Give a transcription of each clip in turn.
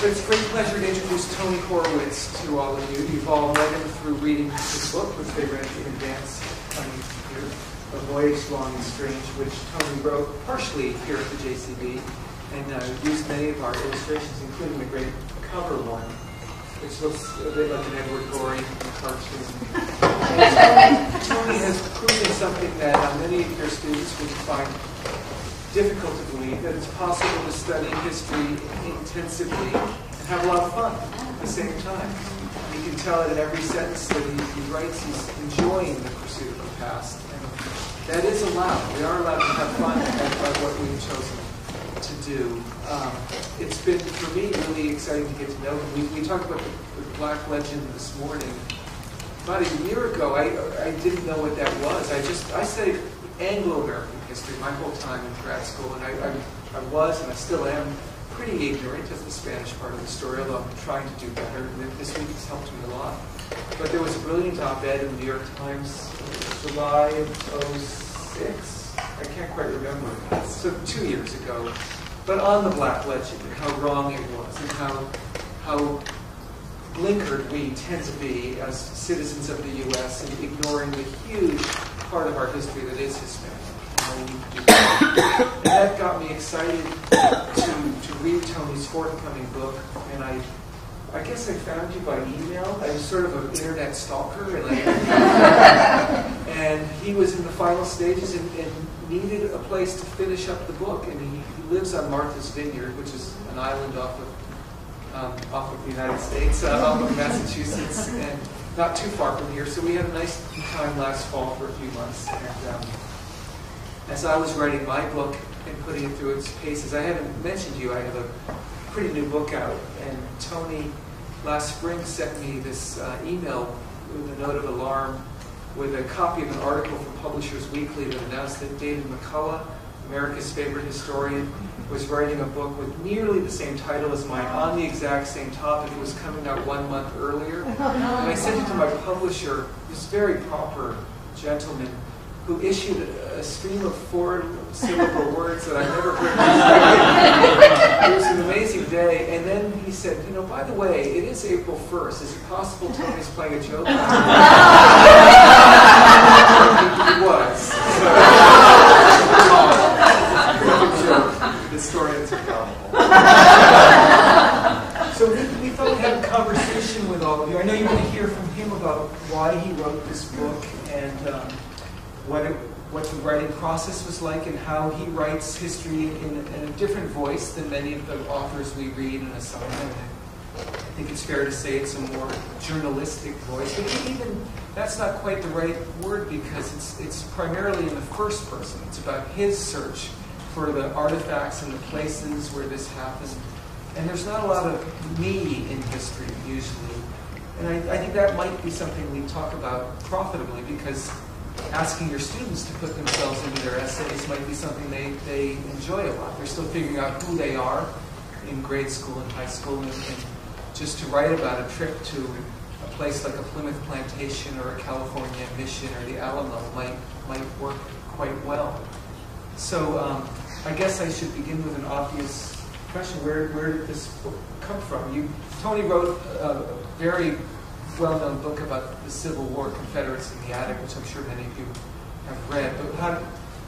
It's a great pleasure to introduce Tony Horwitz to all of you. You've all met him through reading his book, which they read in advance on here, A Voyage Long and Strange, which Tony wrote partially here at the JCB and used many of our illustrations, including the great cover one, which looks a bit like an Edward Gorey cartoon. Tony has proven something that many of your students would find difficult to believe, that it's possible to study history intensively and have a lot of fun at the same time. You can tell that in every sentence that he writes, he's enjoying the pursuit of the past. And that is allowed. We are allowed to have fun by what we've chosen to do. It's been, for me, really exciting to get to know him. We talked about the Black Legend this morning. About a year ago, I didn't know what that was. I studied Anglo-American history my whole time in grad school, and I was, and I still am, pretty ignorant of the Spanish part of the story, although I'm trying to do better, and this week has helped me a lot. But there was a brilliant op-ed in the New York Times, July of 06, I can't quite remember, so 2 years ago, but on the Black Legend and how wrong it was, and how blinkered we tend to be as citizens of the U.S. in ignoring the huge part of our history that is Hispanic. And that got me excited to read Tony's forthcoming book, and I guess I found you by email. I was sort of an internet stalker, and he was in the final stages and needed a place to finish up the book, and he lives on Martha's Vineyard, which is an island off of the United States, off of Massachusetts, and not too far from here, so we had a nice time last fall for a few months. And as I was writing my book and putting it through its paces, I haven't mentioned you, I have a pretty new book out, and Tony last spring sent me this email with a note of alarm with a copy of an article from Publishers Weekly that announced that David McCullough, America's favorite historian, was writing a book with nearly the same title as mine on the exact same topic. It was coming out 1 month earlier. And I sent it to my publisher, this very proper gentleman, who issued a stream of four-syllable words that I've never heard before. It was an amazing day. And then he said, you know, by the way, it is April 1st. Is it possible Tony's playing a joke? It was. Historians are powerful. So we thought we'd have a conversation with all of you. I know you want to hear from him about why he wrote this book and what the writing process was like and how he writes history in a different voice than many of the authors we read in assignment. I think it's fair to say it's a more journalistic voice, but even that's not quite the right word because it's primarily in the first person. It's about his search for the artifacts and the places where this happened. And there's not a lot of me in history, usually. And I think that might be something we talk about profitably, because asking your students to put themselves into their essays might be something they enjoy a lot. They're still figuring out who they are in grade school and high school. And just to write about a trip to a place like a Plymouth Plantation or a California Mission or the Alamo might work quite well. So I guess I should begin with an obvious question. Where did this book come from? Tony wrote a very well-known book about the Civil War, Confederates in the Attic, which I'm sure many of you have read. But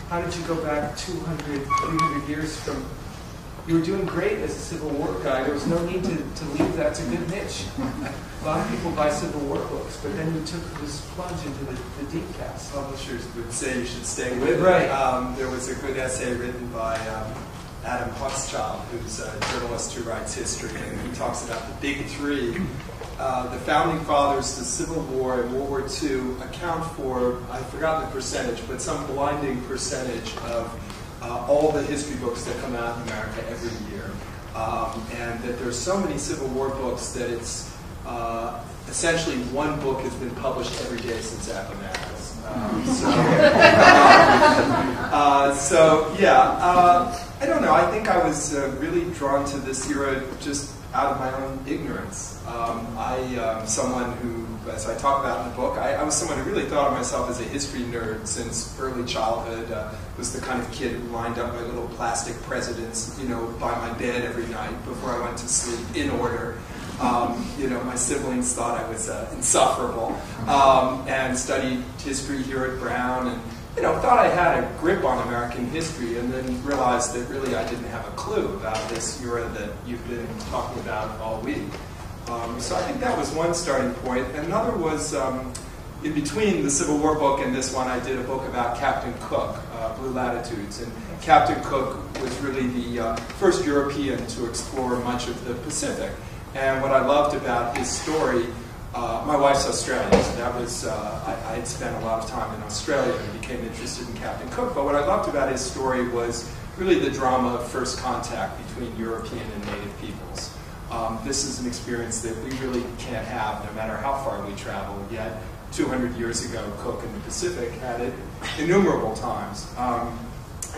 how did you go back 200, 300 years from... You were doing great as a Civil War guy. There was no need to leave that to good niche. A lot of people buy Civil War books, but then you took this plunge into the deep past. Publishers would say you should stay with it. Right. There was a good essay written by Adam Hochschild, who's a journalist who writes history, and he talks about the big three. The Founding Fathers, the Civil War, and World War II account for, I forgot the percentage, but some blinding percentage of all the history books that come out in America every year. And that there's so many Civil War books that it's essentially one book has been published every day since Appomattox. So yeah, I don't know. I think I was really drawn to this era just out of my own ignorance. I am someone who, as I talk about in the book, I was someone who really thought of myself as a history nerd since early childhood. Was the kind of kid who lined up my little plastic presidents, you know, by my bed every night before I went to sleep in order. You know, my siblings thought I was insufferable, and studied history here at Brown, and you know, thought I had a grip on American history, and then realized that really I didn't have a clue about this era that you've been talking about all week. So I think that was one starting point. Another was, in between the Civil War book and this one, I did a book about Captain Cook, Blue Latitudes, and Captain Cook was really the first European to explore much of the Pacific. And what I loved about his story, my wife's Australian, so that was, I had spent a lot of time in Australia and became interested in Captain Cook, but what I loved about his story was really the drama of first contact between European and native peoples. This is an experience that we really can't have no matter how far we travel, yet 200 years ago Cook in the Pacific had it innumerable times.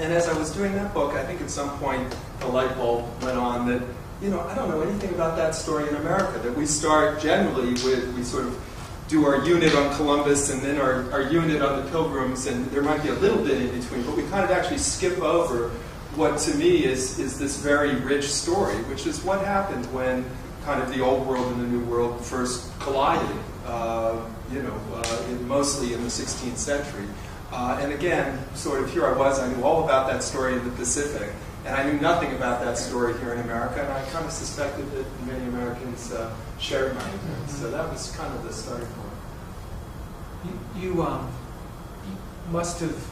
And as I was doing that book, I think at some point the light bulb went on that, you know, I don't know anything about that story in America, that we start generally with, we sort of do our unit on Columbus and then our unit on the Pilgrims, and there might be a little bit in between, but we kind of actually skip over what to me is this very rich story, which is what happened when kind of the old world and the new world first collided, you know, mostly in the 16th century. And again, sort of here I was, I knew all about that story in the Pacific, and I knew nothing about that story here in America, and I kind of suspected that many Americans shared my ignorance. So that was kind of the starting point. You must have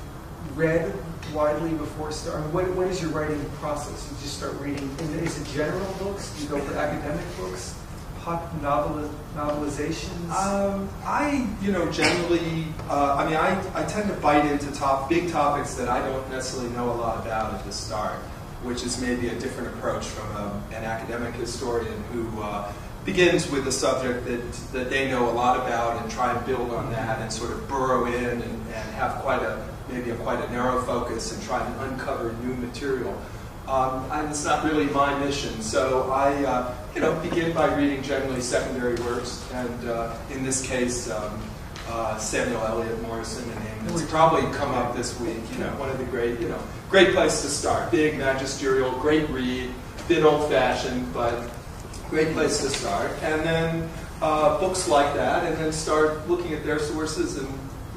read widely before starting. What is your writing process? You just start reading. Is it general books? Do you go for academic books? Pop novelizations? I, you know, generally, I mean, I tend to bite into big topics that I don't necessarily know a lot about at the start, which is maybe a different approach from an academic historian who begins with a subject that they know a lot about and try and build on that and sort of burrow in and have quite a narrow focus and try to uncover new material. And it's not really my mission, so I you know, begin by reading generally secondary works, and in this case, Samuel Eliot Morison, a name that's probably come up this week. You know, one of the great, you know, great place to start. Big, magisterial, great read, bit old-fashioned, but great place to start. And then books like that, and then start looking at their sources, and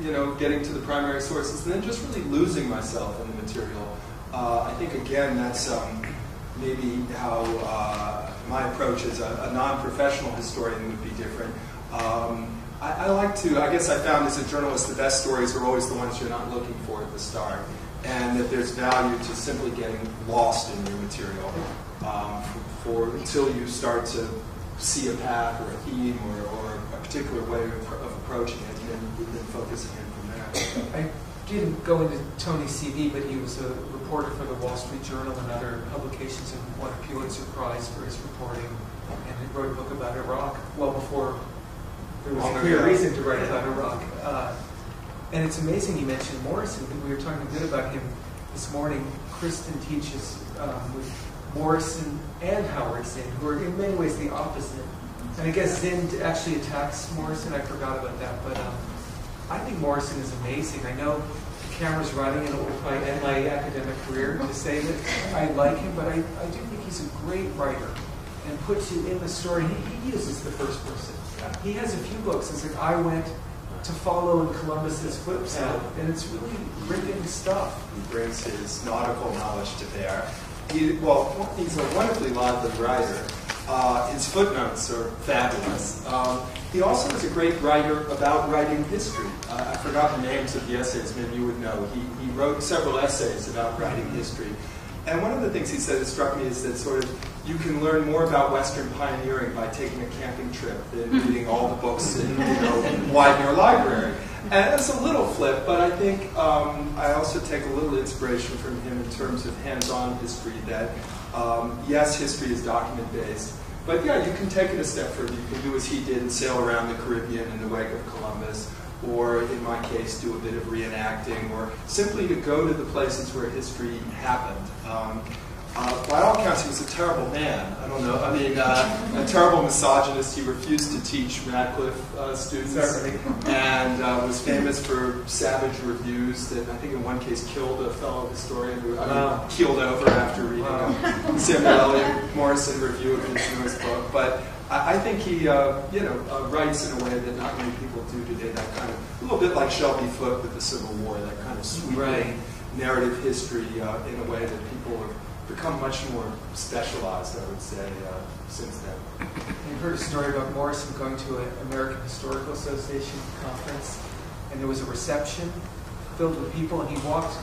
you know, getting to the primary sources, and then just really losing myself in the material. I think, again, that's maybe how my approach as a non-professional historian would be different. I like to, I guess I found as a journalist the best stories are always the ones you're not looking for at the start, and that there's value to simply getting lost in your material until you start to see a path or a theme or a particular way of approaching it and then focusing in from there. I didn't go into Tony's CV, but he was a reporter for the Wall Street Journal and other publications and won a Pulitzer Prize for his reporting, and he wrote a book about Iraq well before there was a clear reason to write about Iraq. And it's amazing you mentioned Morrison. We were talking a bit about him this morning. Kristen teaches with Morrison and Howard Zinn, who are in many ways the opposite. And I guess Zinn actually attacks Morrison. I forgot about that, but I think Morrison is amazing. I know the camera's running and it will probably end my academic career to say that I like him, but I do think he's a great writer and puts you in the story. He uses the first person. He has a few books. It's like I went to follow in Columbus's footsteps, and it's really gripping stuff. He brings his nautical knowledge to bear. Well, he's a wonderfully lively writer. His footnotes are fabulous. He also is a great writer about writing history. I forgot the names of the essays, maybe you would know. He wrote several essays about writing history. And one of the things he said that struck me is that sort of you can learn more about Western pioneering by taking a camping trip than reading all the books in, you know, widen your library. And it's a little flip, but I think I also take a little inspiration from him in terms of hands-on history that, yes, history is document-based, but yeah, you can take it a step further. You can do as he did and sail around the Caribbean in the wake of Columbus, or in my case, do a bit of reenacting, or simply to go to the places where history happened. By all accounts, he was a terrible man. I don't know. I mean, a terrible misogynist. He refused to teach Radcliffe students, and was famous for savage reviews that I think in one case killed a fellow historian who keeled over after reading Samuel Eliot Morison review of his newest book. But I think he, writes in a way that not many people do today. That kind of a little bit like Shelby Foote with the Civil War. That kind of sweeping narrative history in a way that people are. Become much more specialized, I would say, since then. I heard a story about Morison going to an American Historical Association conference, and there was a reception filled with people, and he walked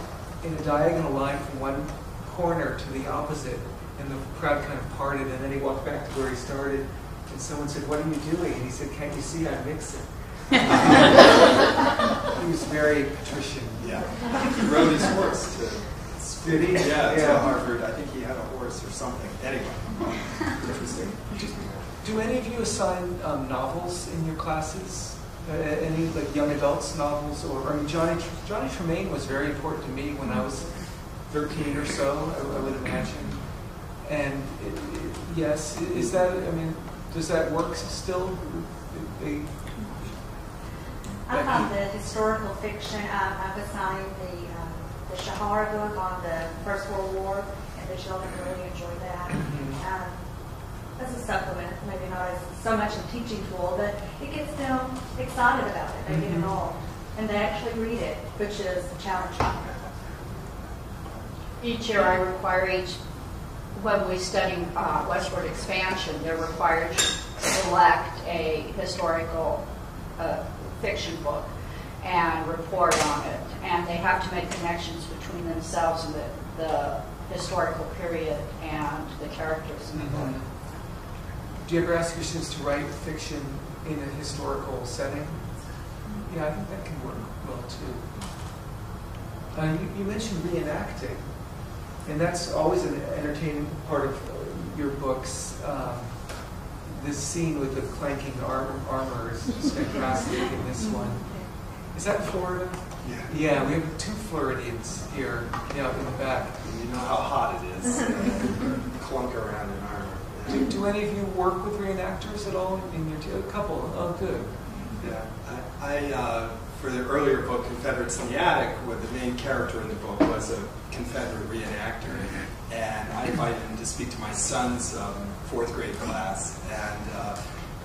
in a diagonal line from one corner to the opposite, and the crowd kind of parted, and then he walked back to where he started, and someone said, "What are you doing?" And he said, "Can't you see I'm mixing?" He was very patrician. Yeah. I think he rode his horse, too. Did he? Yeah, to Harvard. I think he had a horse or something. Anyway, interesting. Do any of you assign novels in your classes? Any like young adults novels? Or I mean, Johnny Tremaine was very important to me when I was 13 or so, I would imagine. And yes, is that? I mean, does that work still? I thought the historical fiction. I've assigned the Shahar book on the First World War, and the children really enjoyed that. That's a supplement, maybe not as so much a teaching tool, but it gets them excited about it. They get involved, and they actually read it, which is a challenge. Each year I require each, when we study westward expansion, they're required to select a historical fiction book and report on it, and they have to make connections between themselves and the historical period and the characters in the book. Do you ever ask your students to write fiction in a historical setting? Yeah, I think that can work well too. You mentioned reenacting, and that's always an entertaining part of your books. This scene with the clanking armor is fantastic in this one. Is that Florida? Yeah. Yeah, we have two Floridians here, up in the back. And you know how hot it is. Clunk around in armor. Yeah. Do any of you work with reenactors at all in your a couple? Oh, good. Yeah. I for the earlier book, Confederates in the Attic, where the main character in the book was a Confederate reenactor, and I invited him to speak to my son's 4th grade class, and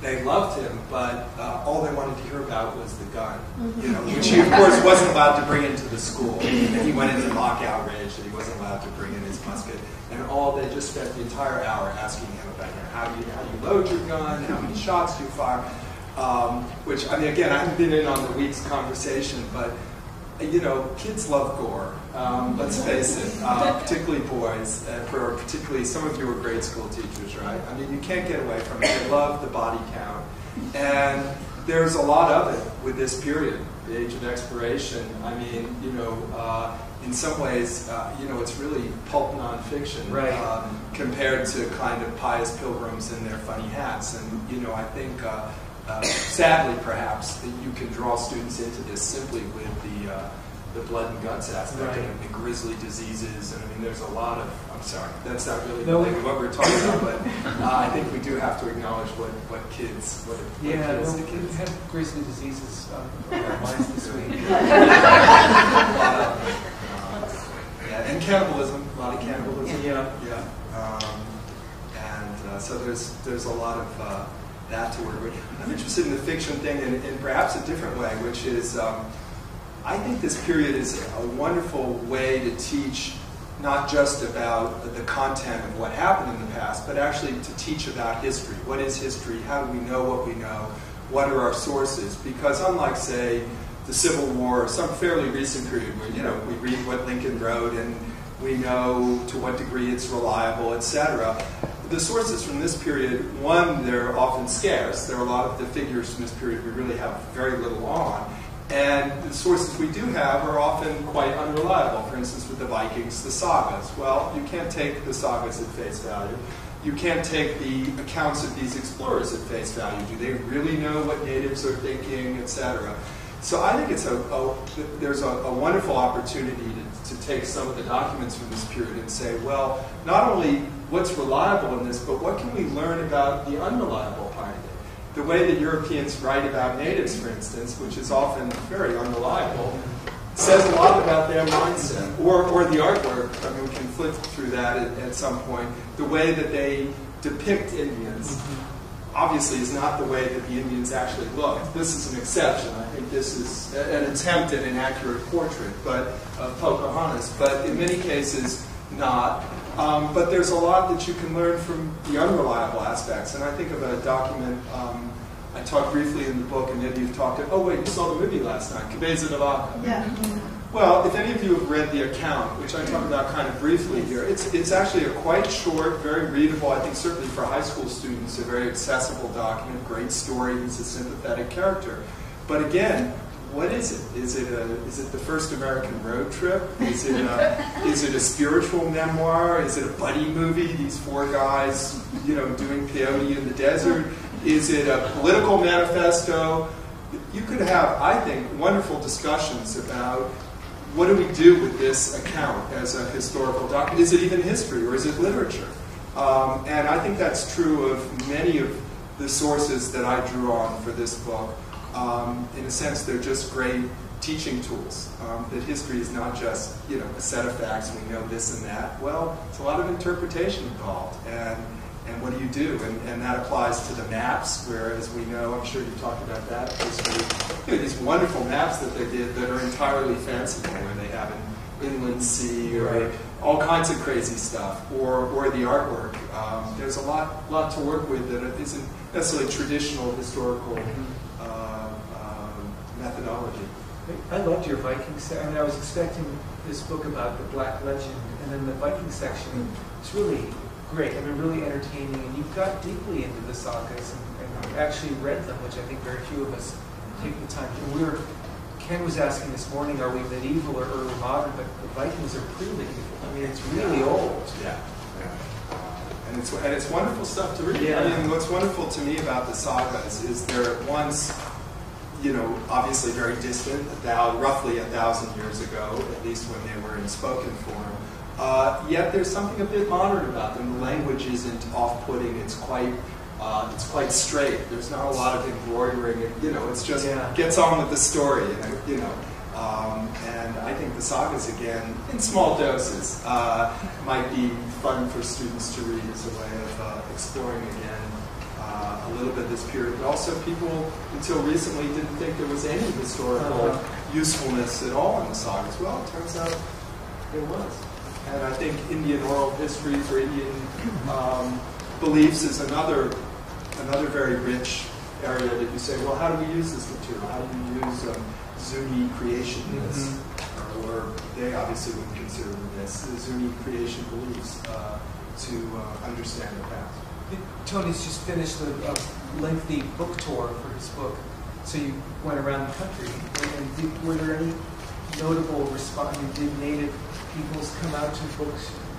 they loved him, but all they wanted to hear about was the gun, which he, of course, wasn't allowed to bring into the school. And he went into lockout rage that he wasn't allowed to bring in his musket. And they just spent the entire hour asking him about how you load your gun, how many shots you fire, which, I mean, again, I haven't been in on the week's conversation, but, kids love gore, let's face it, particularly boys, particularly some of you are grade school teachers, right? I mean, you can't get away from it. They love the body count. And there's a lot of it with this period, the age of exploration. I mean, in some ways, it's really pulp nonfiction compared to kind of pious pilgrims in their funny hats. And, I think... sadly, perhaps, that you can draw students into this simply with the blood and guts aspect and the grisly diseases. And I mean, there's a lot of, I'm sorry, that's not really what we're talking about, but I think we do have to acknowledge what kids. We had grisly diseases on our minds this week. And cannibalism, a lot of cannibalism. So there's a lot of... that to word. I'm interested in the fiction thing in perhaps a different way, which is I think this period is a wonderful way to teach not just about the content of what happened in the past, but actually to teach about history. What is history? How do we know what we know? What are our sources? Because unlike, say, the Civil War or some fairly recent period where, we read what Lincoln wrote and we know to what degree it's reliable, etc. The sources from this period, one, they're often scarce. There are a lot of the figures from this period we really have very little on. And the sources we do have are often quite unreliable. For instance, with the Vikings, the sagas. Well, you can't take the sagas at face value. You can't take the accounts of these explorers at face value. Do they really know what natives are thinking, etc.? So I think there's a wonderful opportunity to to take some of the documents from this period and say, well, not only what's reliable in this, but what can we learn about the unreliable pioneer? The way that Europeans write about natives, for instance, which is often very unreliable, says a lot about their mindset, or the artwork. I mean, we can flip through that at some point. The way that they depict Indians obviously is not the way that the Indians actually looked. This is an exception. I think this is an attempt at an accurate portrait of Pocahontas, but in many cases not. But there's a lot that you can learn from the unreliable aspects. And I think of a document, I talked briefly in the book, and then you've talked, oh wait, you saw the movie last night, Cabeza de Vaca. Yeah. Well, if any of you have read the account, which I talked about kind of briefly here, it's actually a quite short, very readable, I think certainly for high school students, a very accessible document, great story, he's a sympathetic character. But again, what is it? Is it the first American road trip? Is it a spiritual memoir? Is it a buddy movie, these four guys, you know, doing peyote in the desert? Is it a political manifesto? You could have, I think, wonderful discussions about what do we do with this account as a historical document? Is it even history, or is it literature? And I think that's true of many of the sources that I drew on for this book. In a sense, they're just great teaching tools. That history is not just, you know, a set of facts, we know this and that. Well, it's a lot of interpretation involved. And what do you do? And that applies to the maps, where, as we know, I'm sure you talked about that this week, you know, these wonderful maps that they did that are entirely fanciful, where they have an inland sea or all kinds of crazy stuff, or the artwork. There's a lot to work with that isn't necessarily traditional historical methodology. I loved your Viking section. I mean, I was expecting this book about the Black Legend, and then the Viking section is really great. I mean, really entertaining, and you got deeply into the sagas and actually read them, which I think very few of us take the time to. Ken was asking this morning, are we medieval or early modern? But the Vikings are pre-medieval. I mean, it's really old. Yeah. And it's wonderful stuff to read. Yeah. I mean, what's wonderful to me about the sagas is they're at once, you know, obviously very distant, roughly 1,000 years ago, at least when they were in spoken form. Yet there's something a bit modern about them. The language isn't off-putting. It's quite straight. There's not a lot of embroidering. You know, it's just gets on with the story. You know, and I think the sagas, again, in small doses, might be fun for students to read as a way of exploring again a little bit this period. But also, people until recently didn't think there was any historical usefulness at all in the sagas. Well, it turns out there was. And I think Indian oral histories or Indian beliefs is another very rich area that you say, well, how do we use this material? How do you use Zuni creationists, or they obviously wouldn't consider this, the Zuni creation beliefs, to understand their past? Tony's just finished a lengthy book tour for his book, so you went around the country. And were there any notable response? Did native peoples come out to book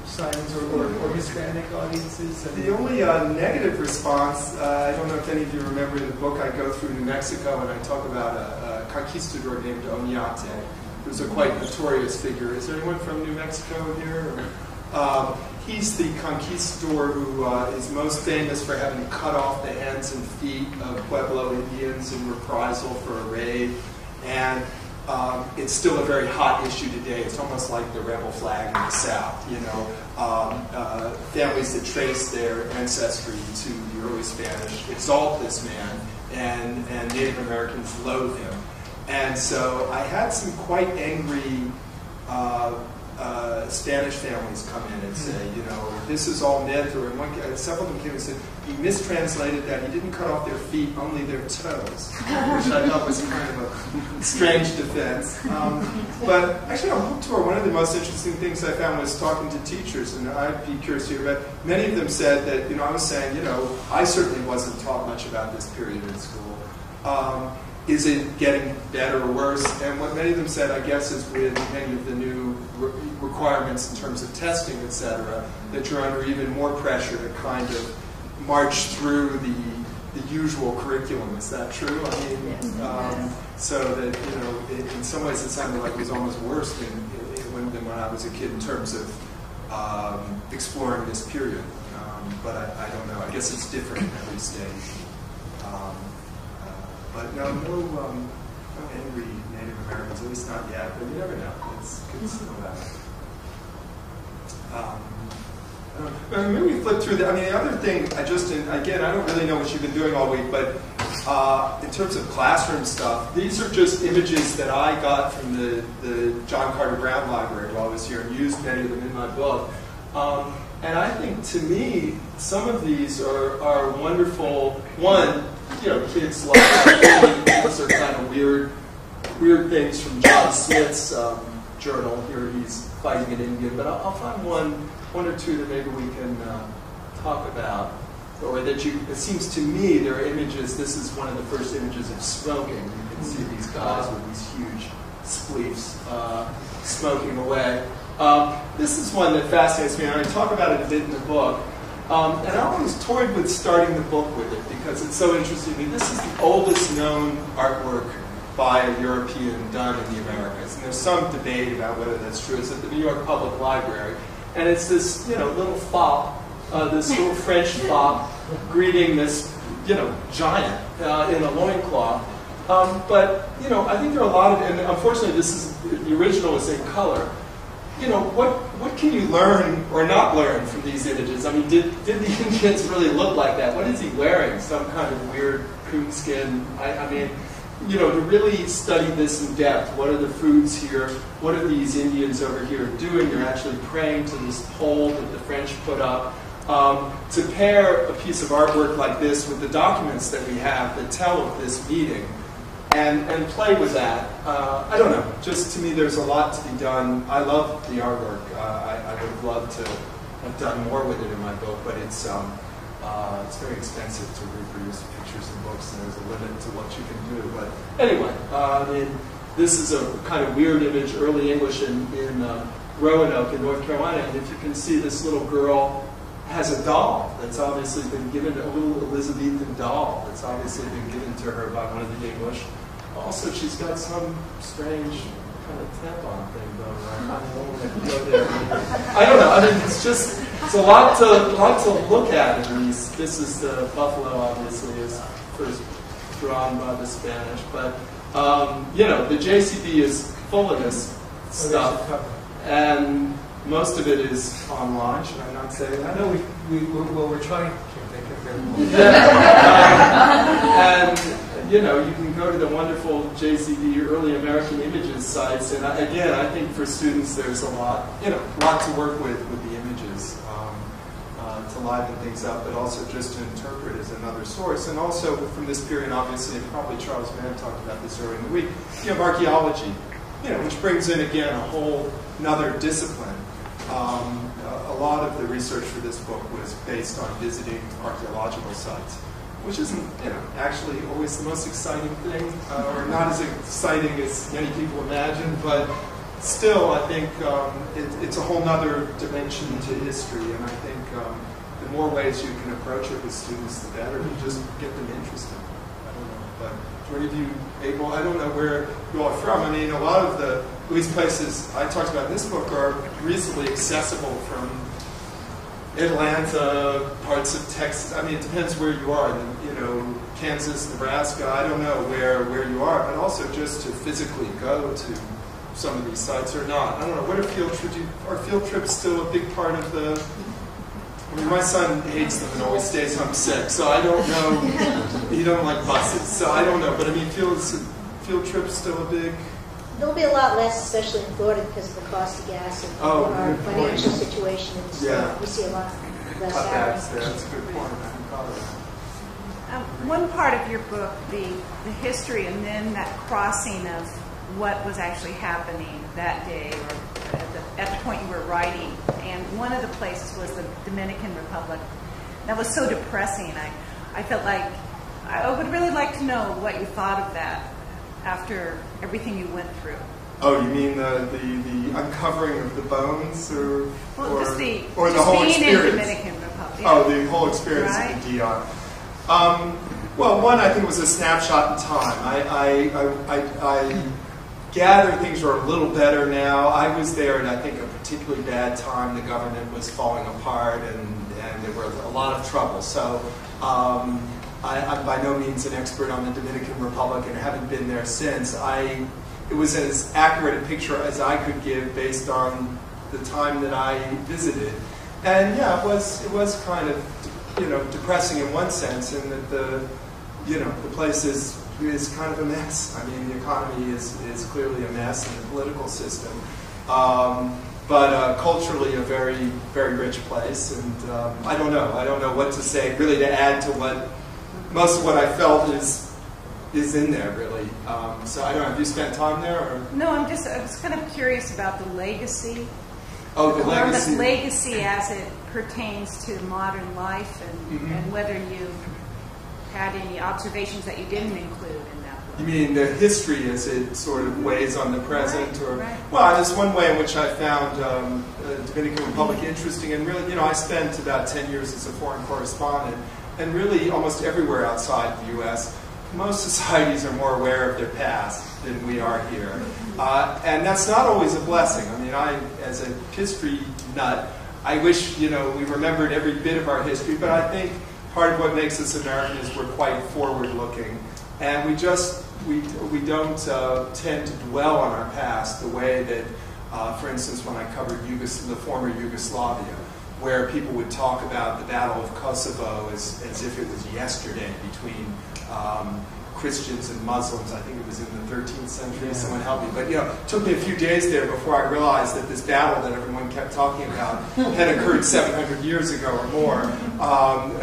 signings or Hispanic audiences? And the only negative response, I don't know if any of you remember in the book, I go through New Mexico and I talk about a conquistador named Oñate, who's a quite notorious figure. Is there anyone from New Mexico here? He's the conquistador who is most famous for having cut off the hands and feet of Pueblo Indians in reprisal for a raid. And it's still a very hot issue today. It's almost like the rebel flag in the South, you know. Families that trace their ancestry to the early Spanish exalt this man, and Native Americans loathe him. And so I had some quite angry Spanish families come in and say, you know, this is all myth, or several of them came and said, he mistranslated that, he didn't cut off their feet, only their toes, which I thought was kind of a strange defense. But actually on book tour, one of the most interesting things I found was talking to teachers, and I'd be curious to hear about, many of them said that, you know, I was saying, you know, I certainly wasn't taught much about this period in school. Is it getting better or worse? And what many of them said, I guess, is with many of the new requirements in terms of testing, et cetera, that you're under even more pressure to kind of march through the usual curriculum. Is that true? I mean, yes. So that, you know, in some ways it sounded like it was almost worse than when the than when I was a kid in terms of exploring this period. But I don't know. I guess it's different in every stage. But no angry Native Americans, at least not yet. But you never know. It's still that. Maybe we flip through that. I mean, the other thing, again, I don't really know what you've been doing all week, but in terms of classroom stuff, these are just images that I got from the John Carter Brown Library while I was here and used many of them in my book. And I think, to me, some of these are wonderful. One, you know, kids love that. These are kind of weird things from John Smith's journal. Here he's fighting an Indian, but I'll find one or two that maybe we can talk about, or that you, it seems to me there are images, this is one of the first images of smoking. You can see these guys with these huge spleefs smoking away. This is one that fascinates me, and I talk about it a bit in the book. And I always toyed with starting the book with it because it's so interesting to me. This is the oldest known artwork by a European done in the Americas. And there's some debate about whether that's true. It's at the New York Public Library. And it's this, you know, little fop, this little French fop greeting this, you know, giant in a loincloth. But, you know, I think there are a lot of, and unfortunately this is, the original is in color. You know, what can you learn or not learn from these images? I mean, did the Indians really look like that? What is he wearing? Some kind of weird coonskin? I mean, you know, to really study this in depth, what are the foods here? What are these Indians over here doing? They're actually praying to this pole that the French put up. To pair a piece of artwork like this with the documents that we have that tell of this meeting, and play with that. I don't know. Just to me, there's a lot to be done. I love the artwork. I would love to have done more with it in my book, but it's very expensive to reproduce pictures in books, and there's a limit to what you can do. But anyway, I mean, this is a kind of weird image, early English in Roanoke in North Carolina, and if you can see, this little girl has a doll that's obviously been given, a little Elizabethan doll that's obviously been given to her by one of the English. Also, she's got some strange kind of tampon thing going on. I don't know. I mean, it's just, it's a lot to look at in these. This is the buffalo, obviously, is first drawn by the Spanish, but you know, the JCB is full of this stuff, and most of it is online. Should I not say that? I know we're trying to think of it. Yeah. And you know, you can go to the wonderful JCB Early American Images sites, and again, I think for students there's a lot, you know, to work with the images to liven things up, but also just to interpret as another source. And also from this period, obviously, and probably Charles Mann talked about this earlier in the week, you have archaeology, you know, which brings in again a whole another discipline. A lot of the research for this book was based on visiting archaeological sites, which isn't, you know, actually always the most exciting thing, or not as exciting as many people imagine, but still I think it's a whole other dimension to history, and I think the more ways you can approach it with students, the better, to just get them interested. I don't know, but were any of you able, I don't know where you all are from, I mean, a lot of the these places I talked about in this book are reasonably accessible from Atlanta, parts of Texas. I mean, it depends where you are. You know, Kansas, Nebraska. I don't know where you are, but also just to physically go to some of these sites or not. I don't know. What are field trips? Are field trips still a big part of the? I mean, my son hates them and always stays home sick, so I don't know. He don't like buses, so I don't know. But I mean, field trips still a big. There'll be a lot less, especially in Florida, because of the cost of gas and our financial situation. And so yeah. We see a lot less hours. That's a good point. One part of your book, the history, and then that crossing of what was actually happening that day, or at the point you were writing. And one of the places was the Dominican Republic. That was so depressing. I felt like I would really like to know what you thought of that. After everything you went through. Oh, you mean the uncovering of the bones, or well, or the whole experience? In the Dominican Republic. Yeah. Oh, the whole experience right. Of the DR. Well, one I think was a snapshot in time. I gather things are a little better now. I was there in, I think, a particularly bad time. The government was falling apart, and there were a lot of trouble. So I'm by no means an expert on the Dominican Republic, and haven't been there since. It was as accurate a picture as I could give based on the time that I visited. And yeah, it was kind of, you know, depressing in one sense, in that the place is kind of a mess. I mean, the economy is clearly a mess, and the political system. But culturally, a very, very rich place. And I don't know what to say, really, to add to what most of what I felt is in there, really. So I don't know, have you spent time there? Or? No, I was kind of curious about the legacy. Oh, the legacy. The legacy as it pertains to modern life, and, mm-hmm. and whether you had any observations that you didn't include in that book. You mean the history as it sort of weighs on the present? Right, or right. Well, there's one way in which I found the Dominican Republic interesting, and really, I spent about 10 years as a foreign correspondent, and really almost everywhere outside the U.S., most societies are more aware of their past than we are here. And that's not always a blessing. I mean, as a history nut, I wish, we remembered every bit of our history, but I think part of what makes us American is we're quite forward-looking, and we don't tend to dwell on our past the way that, for instance, when I covered the former Yugoslavia, where people would talk about the Battle of Kosovo as if it was yesterday between Christians and Muslims. I think it was in the 13th century. Yeah. Someone helped me, but it took me a few days there before I realized that this battle that everyone kept talking about had occurred 700 years ago or more.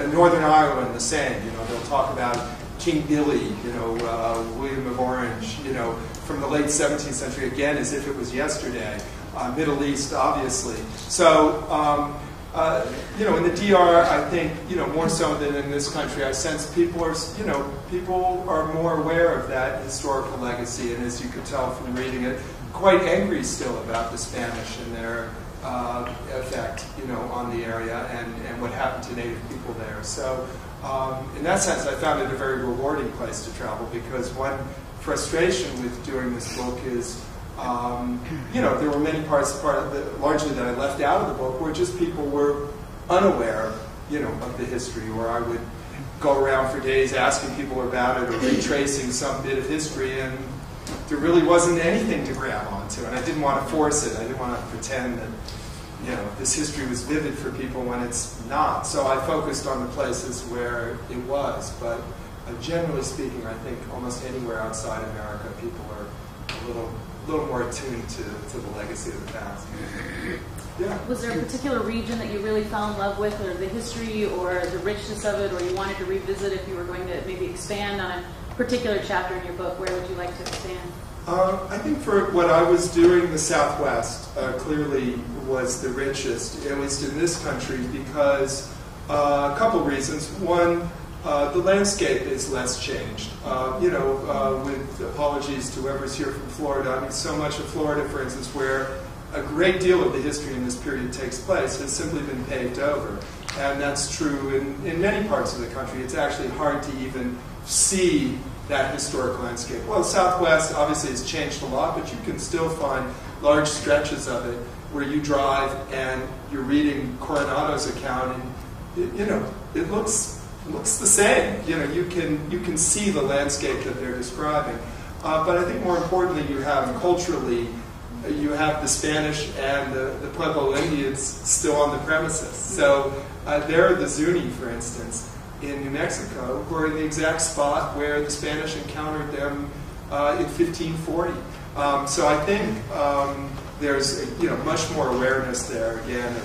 In Northern Ireland, the same. They'll talk about King Billy, William of Orange, from the late 17th century again, as if it was yesterday. Middle East, obviously. So. In the DR, I think, more so than in this country, I sense people are, more aware of that historical legacy, and as you could tell from reading it, quite angry still about the Spanish and their effect, on the area and what happened to Native people there. So, in that sense, I found it a very rewarding place to travel, because one frustration with doing this book is. There were many parts largely that I left out of the book, where just people were unaware, of the history, or I would go around for days asking people about it or retracing some bit of history, and there really wasn't anything to grab onto, and I didn't want to force it. I didn't want to pretend that, this history was vivid for people when it's not. So I focused on the places where it was, but generally speaking, I think almost anywhere outside America, people are a little more attuned to the legacy of the past. Yeah. Was there a particular region that you really fell in love with, or the history, or the richness of it, or you wanted to revisit if you were going to maybe expand on a particular chapter in your book? Where would you like to expand? I think for what I was doing, the Southwest clearly was the richest, at least in this country, because a couple reasons. One, the landscape is less changed. With apologies to whoever's here from Florida, I mean, so much of Florida, for instance, where a great deal of the history in this period takes place, has simply been paved over. And that's true in many parts of the country. It's actually hard to even see that historic landscape. Well, the Southwest obviously has changed a lot, but you can still find large stretches of it where you drive and you're reading Coronado's account, and it looks the same. You can see the landscape that they're describing. But I think more importantly, you have culturally, you have the Spanish and the Pueblo Indians still on the premises. So there are the Zuni, for instance, in New Mexico, who are in the exact spot where the Spanish encountered them in 1540. So I think there's much more awareness there, again,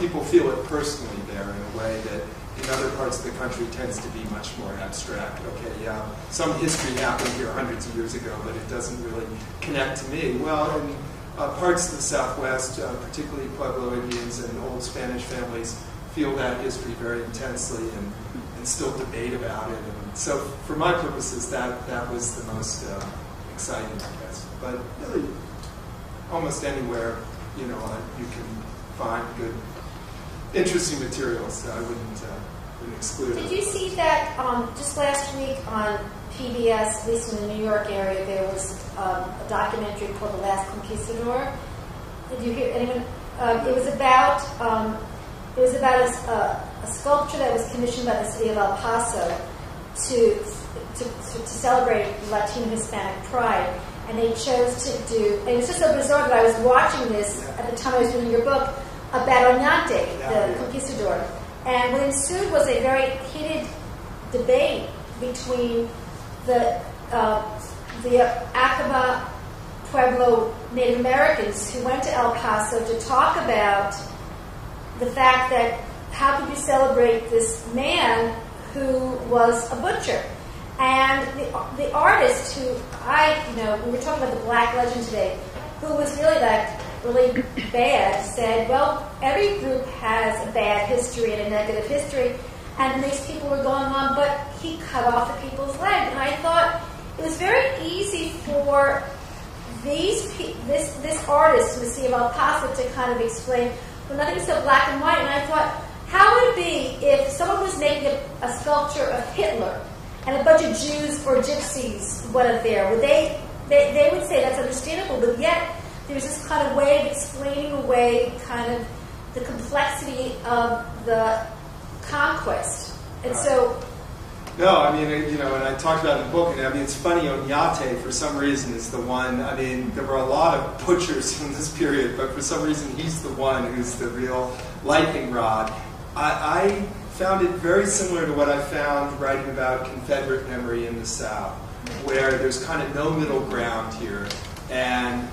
people feel it personally there in a way that in other parts of the country tends to be much more abstract. Okay, yeah, some history happened here hundreds of years ago, but it doesn't really connect to me. Well, in parts of the Southwest, particularly Pueblo Indians and old Spanish families, feel that history very intensely and still debate about it. And so for my purposes, that was the most exciting, I guess. But really, almost anywhere, you can find good, interesting materials. So I wouldn't been excluded. Did you see that just last week on PBS, at least in the New York area, there was a documentary called The Last Conquistador? Did you hear anyone? It was about a sculpture that was commissioned by the city of El Paso to celebrate Latino Hispanic pride, and they chose to do. And it was just so bizarre that I was watching this at the time I was reading your book about Oñate, the conquistador, and what ensued was a very heated debate between the Acaba Pueblo Native Americans who went to El Paso to talk about the fact that how could you celebrate this man who was a butcher. And the artist who we were talking about the Black Legend today, who was really really bad, said, well, every group has a bad history and a negative history, and these people were going on, but he cut off the people's leg. And I thought it was very easy for this artist in the city of El Paso to kind of explain, well, nothing's so black and white. And I thought, how would it be if someone was making a sculpture of Hitler and a bunch of Jews or gypsies went there? Would they would say that's understandable, but yet there's this kind of way of explaining away kind of the complexity of the conquest. And so... No, I mean, and I talked about it in the book, and I mean, it's funny, Oñate, for some reason, is the one, I mean, there were a lot of butchers in this period, but for some reason, he's the one who's the real lightning rod. I found it very similar to what I found writing about Confederate memory in the South, where there's kind of no middle ground here, and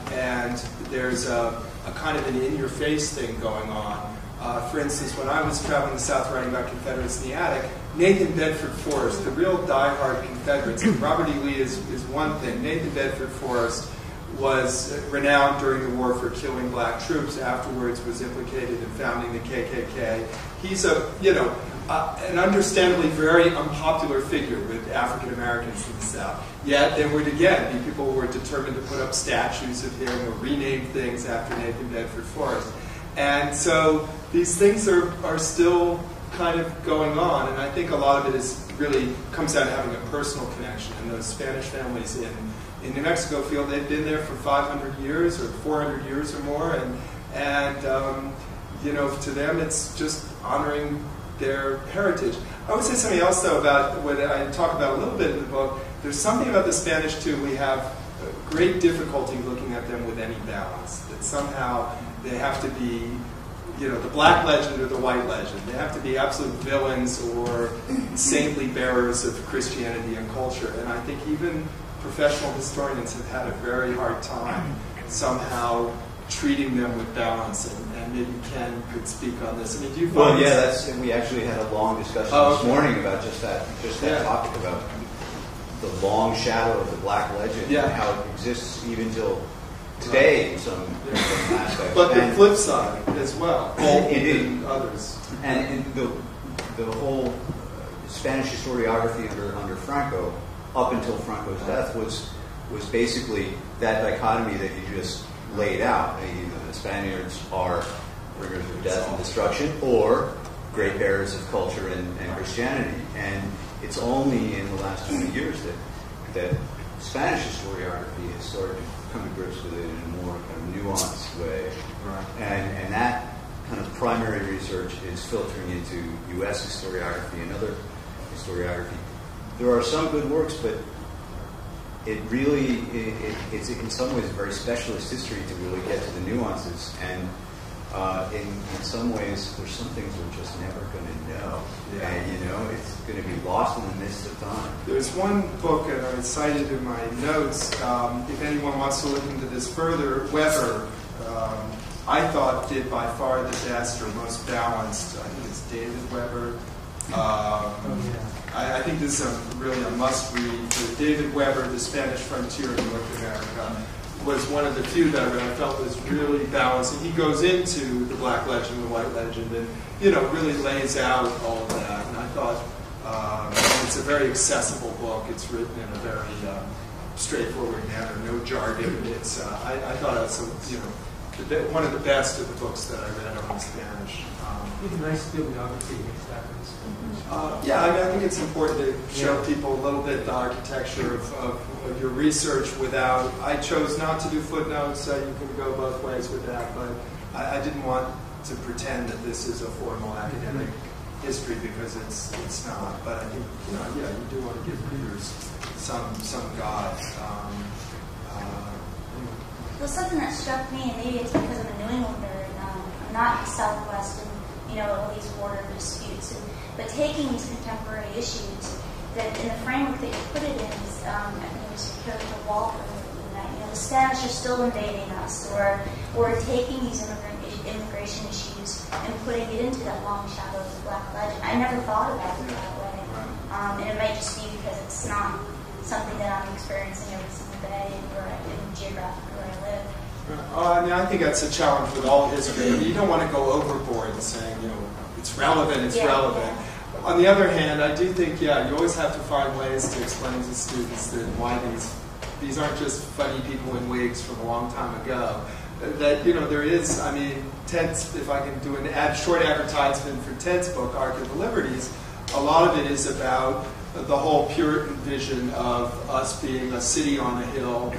there's a kind of an in-your-face thing going on. For instance, when I was traveling the South writing about Confederates in the Attic, Nathan Bedford Forrest, the real diehard Confederates, and Robert E. Lee is one thing. Nathan Bedford Forrest was renowned during the war for killing black troops, afterwards was implicated in founding the KKK. He's an understandably very unpopular figure with African Americans in the South. Yet there would again be people who were determined to put up statues of him or rename things after Nathan Bedford Forrest. And so these things are still kind of going on, and I think a lot of it comes out of having a personal connection. And those Spanish families in New Mexico feel they've been there for 500 years or 400 years or more, and to them it's just honoring their heritage. I would say something else though about what I talk about a little bit in the book. There's something about the Spanish too. We have great difficulty looking at them with any balance. That somehow they have to be, the black legend or the white legend. They have to be absolute villains or saintly bearers of Christianity and culture. And I think even professional historians have had a very hard time somehow treating them with balance. And maybe Ken could speak on this. I mean, do you find and we actually had a long discussion this morning about just that topic about the long shadow of the black legend and how it exists even till today in some aspects. But the flip side as well, and others. And the whole Spanish historiography under Franco, up until Franco's death, was basically that dichotomy that you just laid out. The Spaniards are bringers of death and destruction, or great bearers of culture and Christianity. And it's only in the last 20 years that Spanish historiography has started to come to grips with it in a more kind of nuanced way. Right. And that kind of primary research is filtering into U.S. historiography and other historiography. There are some good works, but it really, it's in some ways a very specialist history to really get to the nuances. And in some ways, there's some things we're just never going to know. Yeah. And, it's going to be lost in the midst of time. There's one book that I cited in my notes. If anyone wants to look into this further, Weber, I thought, did by far the best or most balanced. I think it's David Weber. I think this is really a must-read. So David Weber, The Spanish Frontier in North America, was one of the few that I felt was really balanced. And he goes into the black legend, the white legend, and really lays out all of that. And I thought it's a very accessible book. It's written in a very straightforward manner, no jargon. It's I thought it was one of the best of the books that I read on Spanish. It's a nice bibliography mixed up. Yeah, I mean, I think it's important to show people a little bit the architecture of your research without, I chose not to do footnotes, so you can go both ways with that, but I didn't want to pretend that this is a formal academic history, because it's not. But I think, you know, yeah, you do want to give readers some guide. Well, something that struck me, and maybe it's because I'm a New Englander and I'm not Southwest, and you know, all these border disputes, but taking these contemporary issues that in the framework that you put it in is, I think it was Character Walker, you know, the Spanish are still invading us, or taking these immigration issues and putting it into that long shadow of the Black Legend. I never thought about it that way, and it might just be because it's not something that I'm experiencing every single day in geographically where I live. I mean, I think that's a challenge with all history. I mean, you don't want to go overboard and saying, you know, it's relevant, it's relevant. Yeah. On the other hand, I do think, yeah, you always have to find ways to explain to students that why these aren't just funny people in wigs from a long time ago. That, you know, there is, I mean, Tent's, if I can do an short advertisement for Tent's book, Arc of the Liberties, a lot of it is about the whole Puritan vision of us being a city on a hill,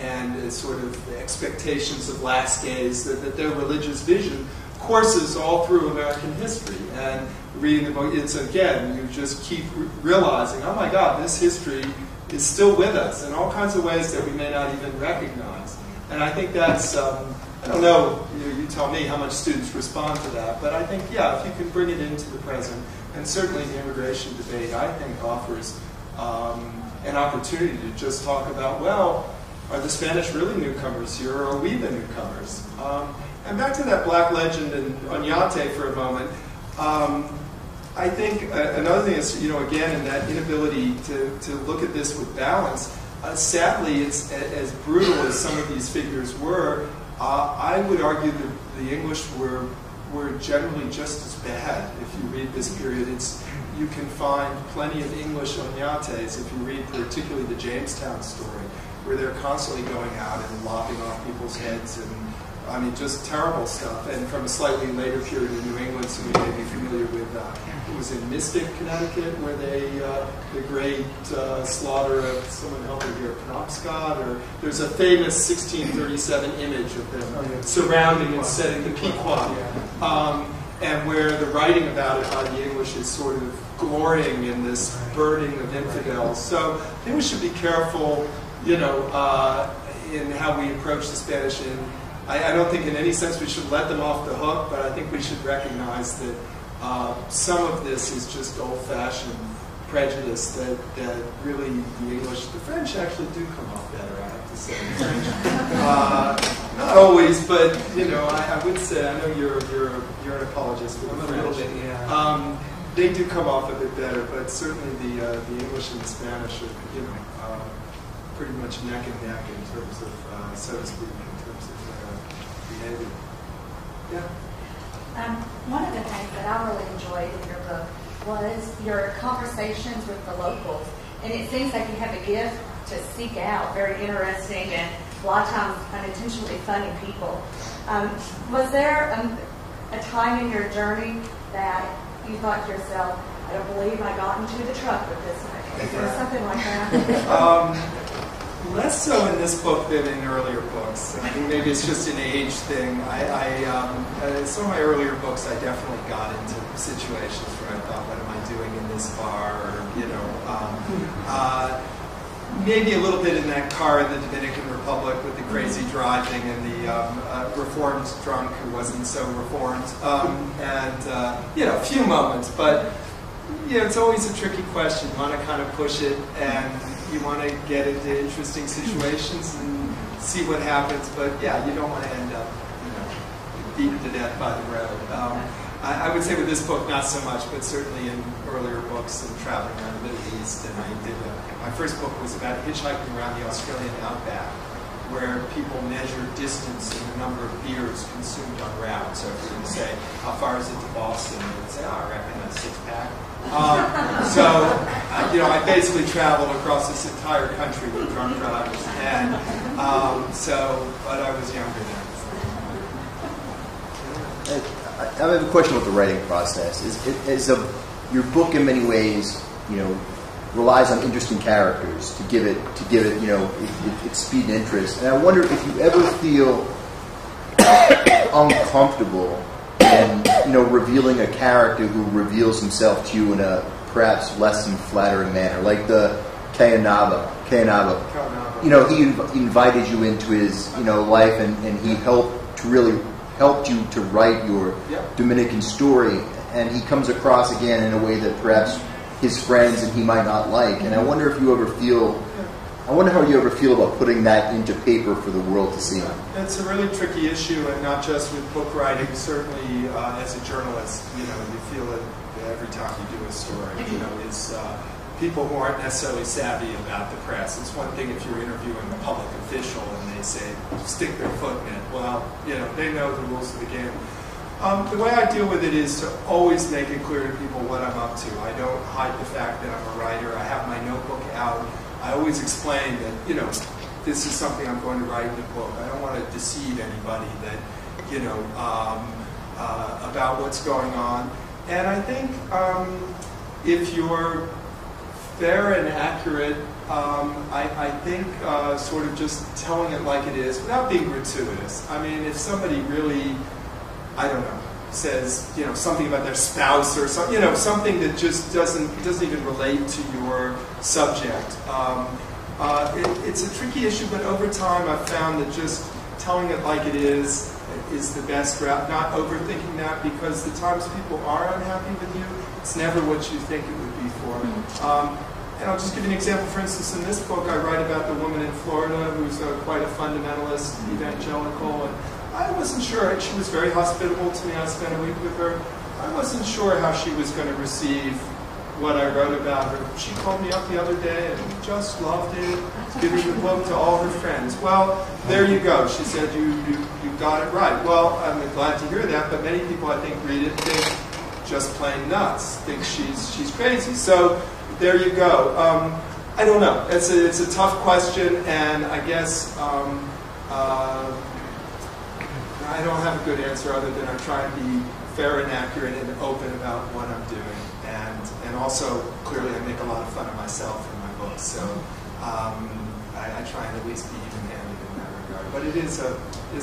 and sort of expectations of last days, that their religious vision courses all through American history. And reading the book, it's again, you just keep realizing, oh my God, this history is still with us in all kinds of ways that we may not even recognize. And I think that's, I don't know, you tell me how much students respond to that, but I think, yeah, if you can bring it into the present, and certainly the immigration debate, I think, offers an opportunity to just talk about, well, are the Spanish really newcomers here, or are we the newcomers? And back to that Black Legend and Oñate for a moment, I think another thing is, you know, again, in that inability to look at this with balance, sadly, it's as brutal as some of these figures were, I would argue that the English were generally just as bad. If you read this period, you can find plenty of English Oñates if you read particularly the Jamestown story, where they're constantly going out and lopping off people's heads, and I mean, just terrible stuff. And from a slightly later period in New England, so you may be familiar with, it was in Mystic, Connecticut, where they, the great slaughter of, someone help me here, Penobscot, or there's a famous 1637 image of them surrounding and setting the Pequot. And where the writing about it by the English is sort of glorying in this burning of infidels. So I think we should be careful, you know, in how we approach the Spanish. And I don't think in any sense we should let them off the hook, but I think we should recognize that some of this is just old-fashioned prejudice that really the English, the French actually do come off better, I have to say. Not always, but you know, I would say, I know you're an apologist for the French. I'm a little bit, yeah. They do come off a bit better, but certainly the English and the Spanish are, you know, pretty much neck and neck in terms of, so to speak, in terms of behavior. Yeah. One of the things that I really enjoyed in your book was your conversations with the locals. And it seems like you have a gift to seek out very interesting and a lot of times unintentionally funny people. Was there a time in your journey that you thought to yourself, I don't believe I got into the truck with this one? Is there something like that? Less so in this book than in earlier books. I think maybe it's just an age thing. In some of my earlier books, I definitely got into situations where I thought, what am I doing in this bar? Or, you know, maybe a little bit in that car in the Dominican Republic with the crazy driving and the reformed drunk who wasn't so reformed. You know, a few moments, but you know, it's always a tricky question. You want to kind of push it and you want to get into interesting situations and see what happens, but yeah, you don't want to end up, you know, beaten to death by the road. I would say with this book, not so much, but certainly in earlier books and traveling around the Middle East, and my first book was about hitchhiking around the Australian outback, where people measure distance and the number of beers consumed on route. So if you would say, how far is it to Boston? They would say, oh, I reckon a six-pack. You know, I basically traveled across this entire country with drunk drivers, and so, but I was younger then. So. I have a question about the writing process. Your book, in many ways, relies on interesting characters to give it, its speed and interest. And I wonder if you ever feel uncomfortable and revealing a character who reveals himself to you in a perhaps less than flattering manner, like the Cayanaba. He invited you into his life, and he helped you to write your Dominican story, and he comes across again in a way that perhaps his friends and he might not like. And I wonder if you ever feel, how you ever feel about putting that into paper for the world to see. It's a really tricky issue, and not just with book writing, certainly as a journalist, you feel it every time you do a story. It's people who aren't necessarily savvy about the press. It's one thing if you're interviewing a public official and they say, stick their foot in it. Well, they know the rules of the game. The way I deal with it is to always make it clear to people what I'm up to. I don't hide the fact that I'm a writer. I have my notebook out. I always explain that, this is something I'm going to write in the book. I don't want to deceive anybody that, about what's going on. And I think if you're fair and accurate, I think sort of just telling it like it is without being gratuitous. I mean, if somebody really, I don't know, says, something about their spouse or something, something that just doesn't even relate to your subject. It's a tricky issue, but over time I've found that just telling it like it is the best route, not overthinking that, because the times people are unhappy with you, it's never what you think it would be for. And I'll just give you an example. For instance, in this book, I write about the woman in Florida who's quite a fundamentalist, evangelical, and I wasn't sure. She was very hospitable to me. I spent a week with her. I wasn't sure how she was going to receive what I wrote about her. She called me up the other day and just loved it, giving the book to all her friends. Well, there you go. She said, you got it right. Well, I'm glad to hear that, but many people, I think, read it and think, just plain nuts, think she's crazy. So there you go. I don't know. It's a tough question, and I guess... I don't have a good answer other than I try and be fair and accurate and open about what I'm doing. And also, clearly, I make a lot of fun of myself in my books. So I try and at least be even-handed in that regard. But it's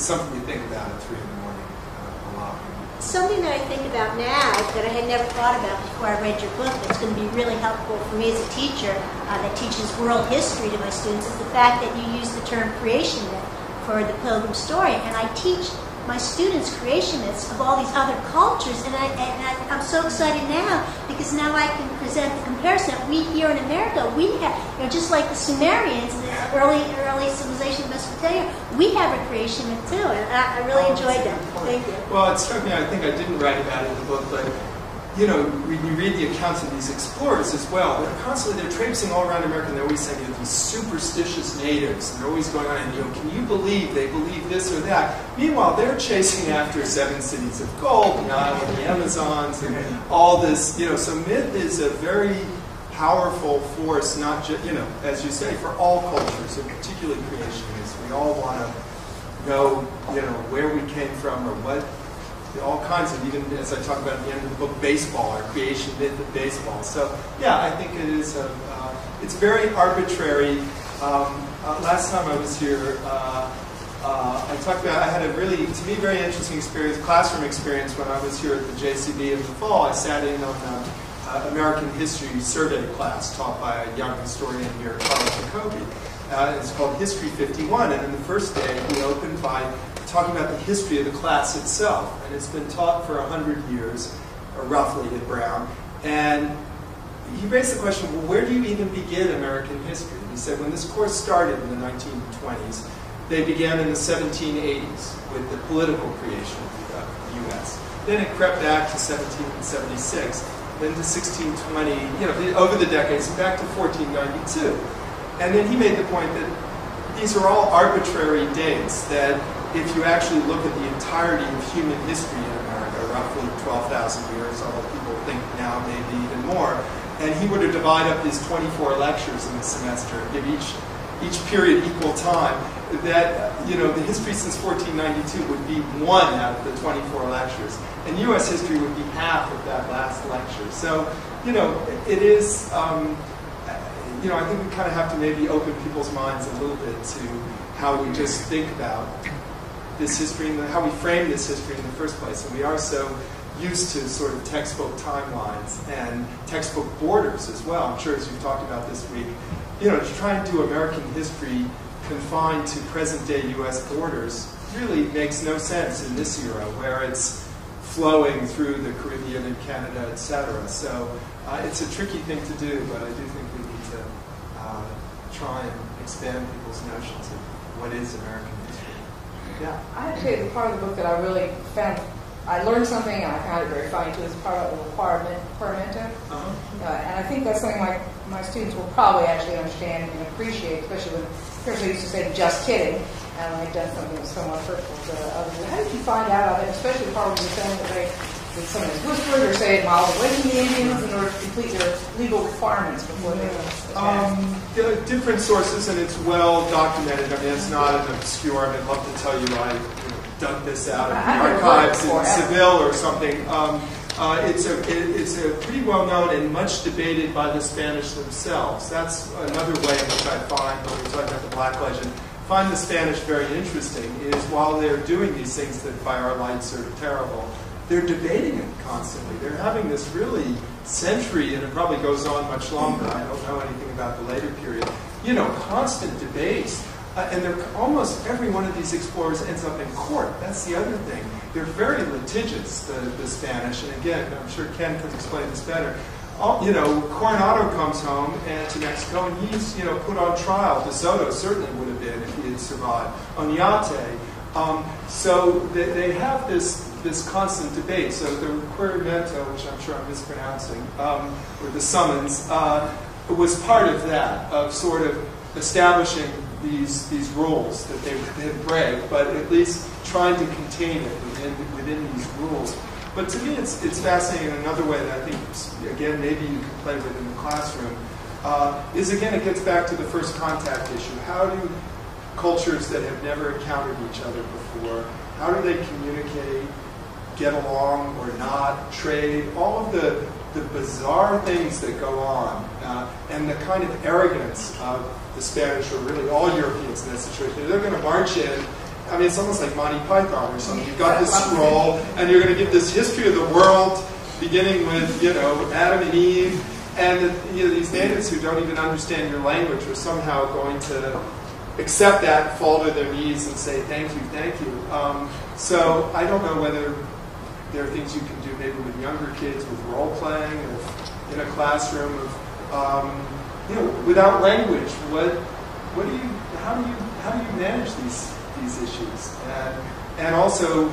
something you think about at 3 in the morning a lot. Something that I think about now that I had never thought about before I read your book that's going to be really helpful for me as a teacher that teaches world history to my students is the fact that you use the term creation myth for the Pilgrim story. And I teach my students creationists of all these other cultures, and I'm so excited now because now I can present the comparison. We here in America, we have, just like the Sumerians, the early civilization of Mesopotamia, we have a creation myth too, and I really enjoyed that. Thank you. Well, it struck me. I think I didn't write about it in the book, but when you read the accounts of these explorers as well, they're traipsing all around America, and they're always saying, these superstitious natives, and they're always going on, and can you believe they believe this or that? Meanwhile, they're chasing after 7 cities of gold, Nile and the Amazons, and all this, so myth is a very powerful force, not just, as you say, for all cultures, and particularly creationists. We all want to know, where we came from or what. All kinds of, even as I talk about at the end of the book, baseball, our creation myth of baseball. So, yeah, I think it is, it's very arbitrary. Last time I was here, I talked about, I had a really, to me, very interesting experience, classroom experience when I was here at the JCB in the fall. I sat in on an American history survey class taught by a young historian here, Captain Cook. It's called History 51, and in the first day, we opened by talking about the history of the class itself, and it's been taught for 100 years, or roughly, at Brown. And he raised the question, well, where do you even begin American history? And he said, when this course started in the 1920s, they began in the 1780s with the political creation of the U.S. Then it crept back to 1776, then to 1620, over the decades, back to 1492. And then he made the point that these are all arbitrary dates, that if you actually look at the entirety of human history in America, roughly 12,000 years, although people think now maybe even more, and he would have divided up his 24 lectures in the semester and give each each period equal time, that, you know, the history since 1492 would be one out of the 24 lectures, and U.S. history would be half of that last lecture. So, you know, it is, you know, I think we kind of have to maybe open people's minds a little bit to how we just think about this history and how we frame this history in the first place. And we are so used to sort of textbook timelines and textbook borders as well. I'm sure as you've talked about this week, you know, to try and do American history confined to present-day U.S. borders really makes no sense in this era where it's flowing through the Caribbean and Canada, etc. So it's a tricky thing to do, but I do think we need to try and expand people's notions of what is American history. Yeah. I have to say, the part of the book that I really found, I learned something and I found it very funny too, is part of the requiremento. And I think that's something my students will probably actually understand and appreciate, especially when first I used to say, just kidding, and I've done something that was somewhat hurtful to others. How did you find out, and especially probably the film that they, that someone has whispered or say miles away from the Indians in order to complete their legal requirements before they were there are different sources, and it's well documented. I mean, it's not an obscure, I'd love to tell you I dug this out of the archives in Seville or something. It's a pretty well-known and much debated by the Spanish themselves. That's another way in which I find, when we're talking about the Black Legend, find the Spanish very interesting, is while they're doing these things that by our lights are terrible, they're debating it constantly. They're having this really century, and it probably goes on much longer, I don't know anything about the later period, you know, constant debates. And they're, almost every one of these explorers ends up in court. That's the other thing. They're very litigious, the Spanish. And again, I'm sure Ken can explain this better. You know, Coronado comes home to Mexico, and he's, you know, put on trial. De Soto certainly would have been if he had survived. Oñate. So they have this constant debate. So the requerimiento, which I'm sure I'm mispronouncing, or the summons, was part of that, of sort of establishing these rules that they would then break, but at least trying to contain it within these rules. But to me, it's fascinating in another way that I think, again, maybe you can play with in the classroom, is, again, it gets back to the first contact issue. How do cultures that have never encountered each other before, how do they communicate, get along or not, trade, all of the bizarre things that go on, and the kind of arrogance of the Spanish, or really all Europeans in that situation. They're going to march in. I mean, it's almost like Monty Python or something. You've got this scroll, and you're going to give this history of the world, beginning with, you know, Adam and Eve, and you know, these natives who don't even understand your language are somehow going to accept that, fall to their knees, and say, thank you, thank you. So I don't know whether there are things you can do maybe with younger kids, with role-playing, in a classroom, of, you know, without language, how do you manage these issues? And also,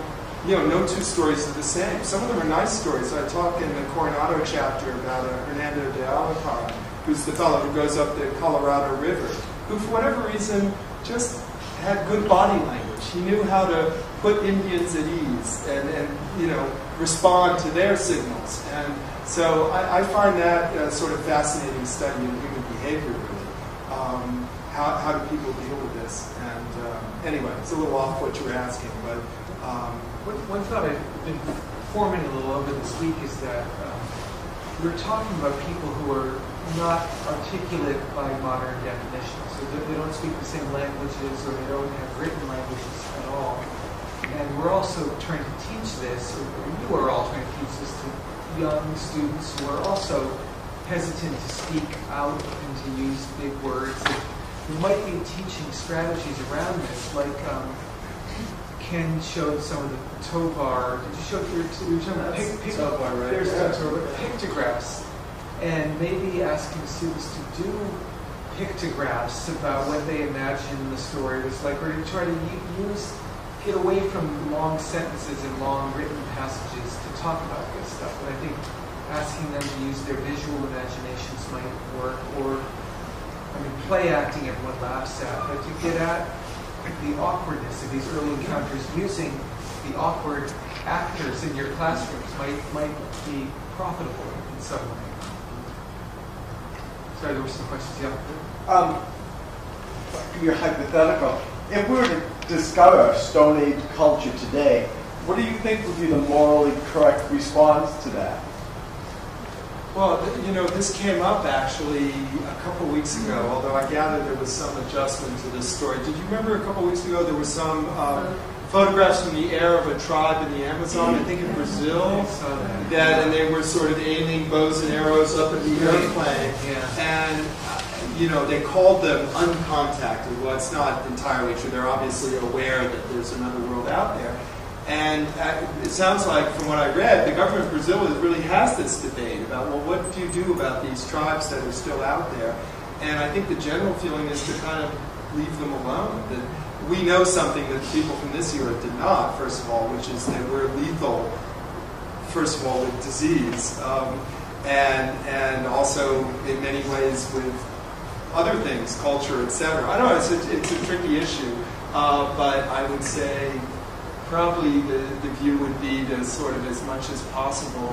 you know, no two stories are the same. Some of them are nice stories. I talk in the Coronado chapter about Hernando de Alvarado, who's the fellow who goes up the Colorado River, who for whatever reason just had good body language. He knew how to put Indians at ease and you know, respond to their signals. And so I find that a sort of fascinating study in human behavior, really. How do people deal with this? And anyway, it's a little off what you were asking, but... One thought I've been forming a little over this week is that we're talking about people who are not articulate by modern definitions. So they don't speak the same languages, or they don't have written languages at all. And we're also trying to teach this, or you are all trying to teach this to young students who are also hesitant to speak out and to use big words. We might be teaching strategies around this, like Ken showed some of the Tovar. Did you show your Tovar, right? There's Tovar, pictographs, and maybe asking students to do pictographs about what they imagine the story was like, or to try to get away from long sentences and long written passages to talk about this stuff. And I think asking them to use their visual imaginations might work, or, I mean, play acting everyone laughs at, but to get at the awkwardness of these early encounters using the awkward actors in your classrooms might be profitable in some way. Sorry, there were some questions. Yeah. your hypothetical, if we were to discover Stone Age culture today, what do you think would be the morally correct response to that? Well, you know, this came up actually a couple weeks ago, although I gather there was some adjustment to this story. Did you remember a couple weeks ago there was some photographs from the air of a tribe in the Amazon, I think in Brazil, that, and they were sort of aiming bows and arrows up at the airplane, and you know, they called them uncontacted. Well, it's not entirely true. They're obviously aware that there's another world out there. And it sounds like, from what I read, the government of Brazil really has this debate about, well, what do you do about these tribes that are still out there? And I think the general feeling is to kind of leave them alone. That we know something that people from this era did not, first of all, which is that we're lethal, first of all, with disease. And also, in many ways, with other things, culture, etc. I don't know, it's a tricky issue. But I would say, probably the view would be to sort of, as much as possible,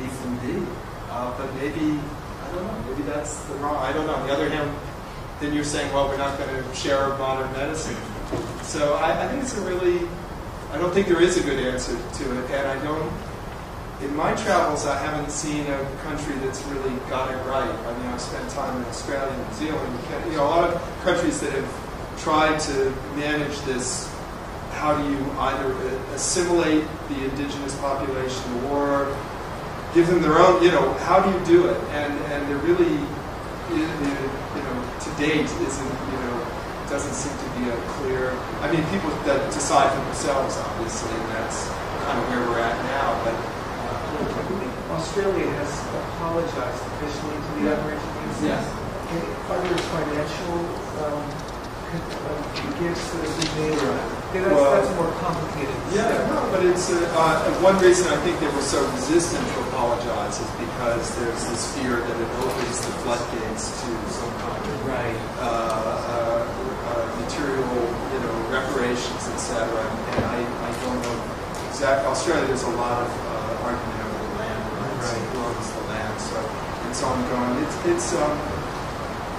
leave them be. But maybe, I don't know, maybe that's the wrong, I don't know. On the other hand, then you're saying, well, we're not going to share modern medicine. So I think it's a really, I don't think there is a good answer to it. And I don't, in my travels, I haven't seen a country that's really got it right. I mean, I've spent time in Australia and New Zealand. You know, a lot of countries that have tried to manage this, how do you either assimilate the indigenous population or give them their own, you know, how do you do it? And there really, you know, to date isn't, you know, doesn't seem to be a clear, I mean, people that decide for themselves, obviously, and that's kind of where we're at now. But I think Australia has apologized officially to the Aboriginal community. Yes. Are there financial gifts that have been made around? Yeah, that's more complicated. Yeah, no, but it's one reason I think they were so resistant to apologize is because there's this fear that it opens the floodgates to some kind of material, you know, reparations, etc. And I don't know exactly. Australia, there's a lot of argument over the land rights, who owns the land, so it's ongoing.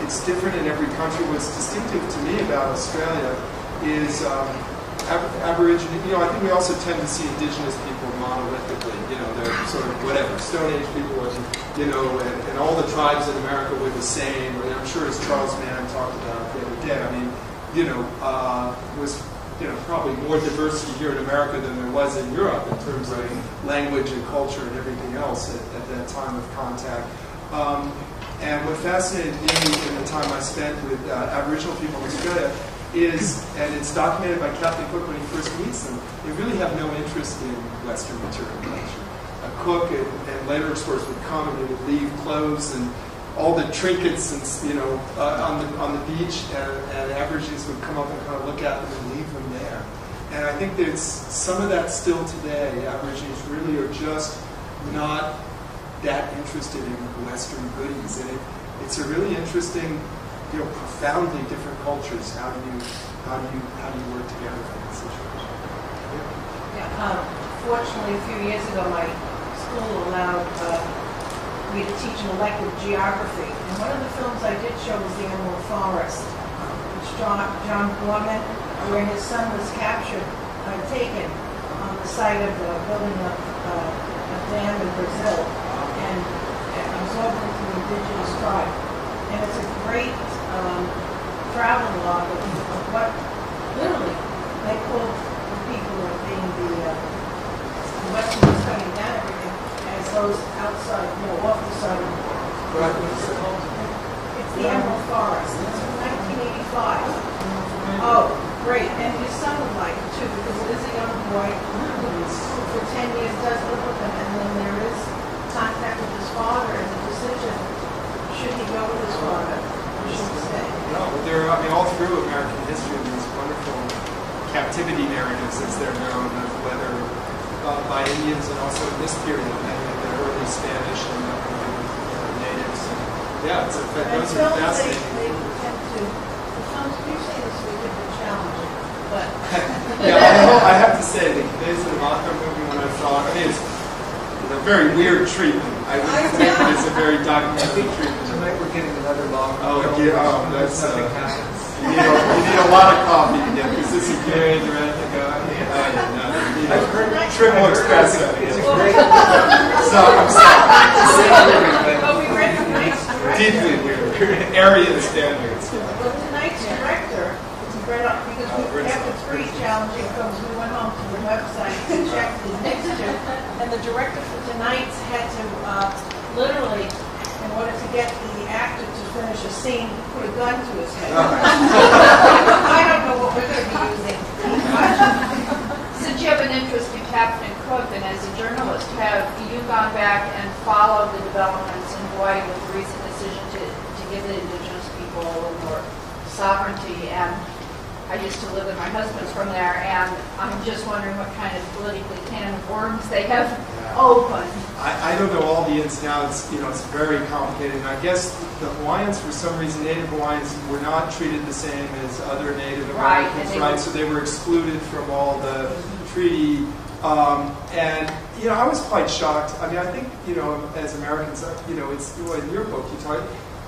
It's different in every country. What's distinctive to me about Australia is Aboriginal, you know, I think we also tend to see indigenous people monolithically, you know, they're sort of whatever, Stone Age people, you know, and all the tribes in America were the same, and I'm sure as Charles Mann talked about the other day, I mean, you know, was, you know, probably more diversity here in America than there was in Europe in terms of language and culture and everything else at that time of contact. And what fascinated me in the time I spent with Aboriginal people in Australia is, and it's documented by Captain Cook when he first meets them, they really have no interest in Western material culture. Cook and later explorers would come and they would leave clothes and all the trinkets and, you know, on the beach, and Aborigines would come up and kind of look at them and leave them there. And I think there's some of that still today. Aborigines really are just not that interested in Western goodies, and it's a really interesting, you know, profoundly different cultures. How do you work together in that situation? Yeah. Fortunately, a few years ago, my school allowed me to teach an elective geography, and one of the films I did show was *The Emerald Forest*, which John Gorman, where his son was captured, taken on the site of the building of a dam in Brazil, and absorbed into the indigenous tribe, and it's a great travel log of what literally they called the people of being the Westerners coming down everything as those outside, you know, off the side of the world. Right. It's the Emerald Forest. It's from 1985. Oh, great. And his son would like it too, because it is a young boy who for 10 years does live with him, and then there is contact with his father and the decision, should he go with his father? No, but there are, I mean, all through American history, these wonderful captivity narratives, as they're known, of whether by Indians and also in this period, the early Spanish and the natives. And, yeah, it's a, those are fascinating. They tend to, the films we've seen this week have been challenging, but. Yeah, although I have to say, the Canadians and Mothra movie, when I saw it, is a very weird treatment. I would say it's a very documentary treatment. Tonight we're getting another long. Oh, yeah, that's something happens. You need a lot of coffee to get this. Is carried around the car. I've heard triple espresso. So I'm sorry. Deeply weird. Aryan standards. Well, tonight's director is right up because we have the three challenging films. We went home to the website to check the next two, and the director for tonight's had to literally, in order to get the actor to finish a scene, put a gun to his head. I don't know what we're going to be using. Since you have an interest in Captain Cook and as a journalist, have you gone back and followed the developments in Hawaii with the recent decision to give the indigenous people a little more sovereignty? And I used to live with my husband's from there, and I'm just wondering what kind of politically can of worms they have opened. I don't know all the ins and outs. You know, it's very complicated. And I guess the Hawaiians, for some reason, Native Hawaiians were not treated the same as other Native Americans, right? So they were excluded from all the treaty. And you know, I was quite shocked. I mean, I think you know, as Americans, you know, it's in your book you talk.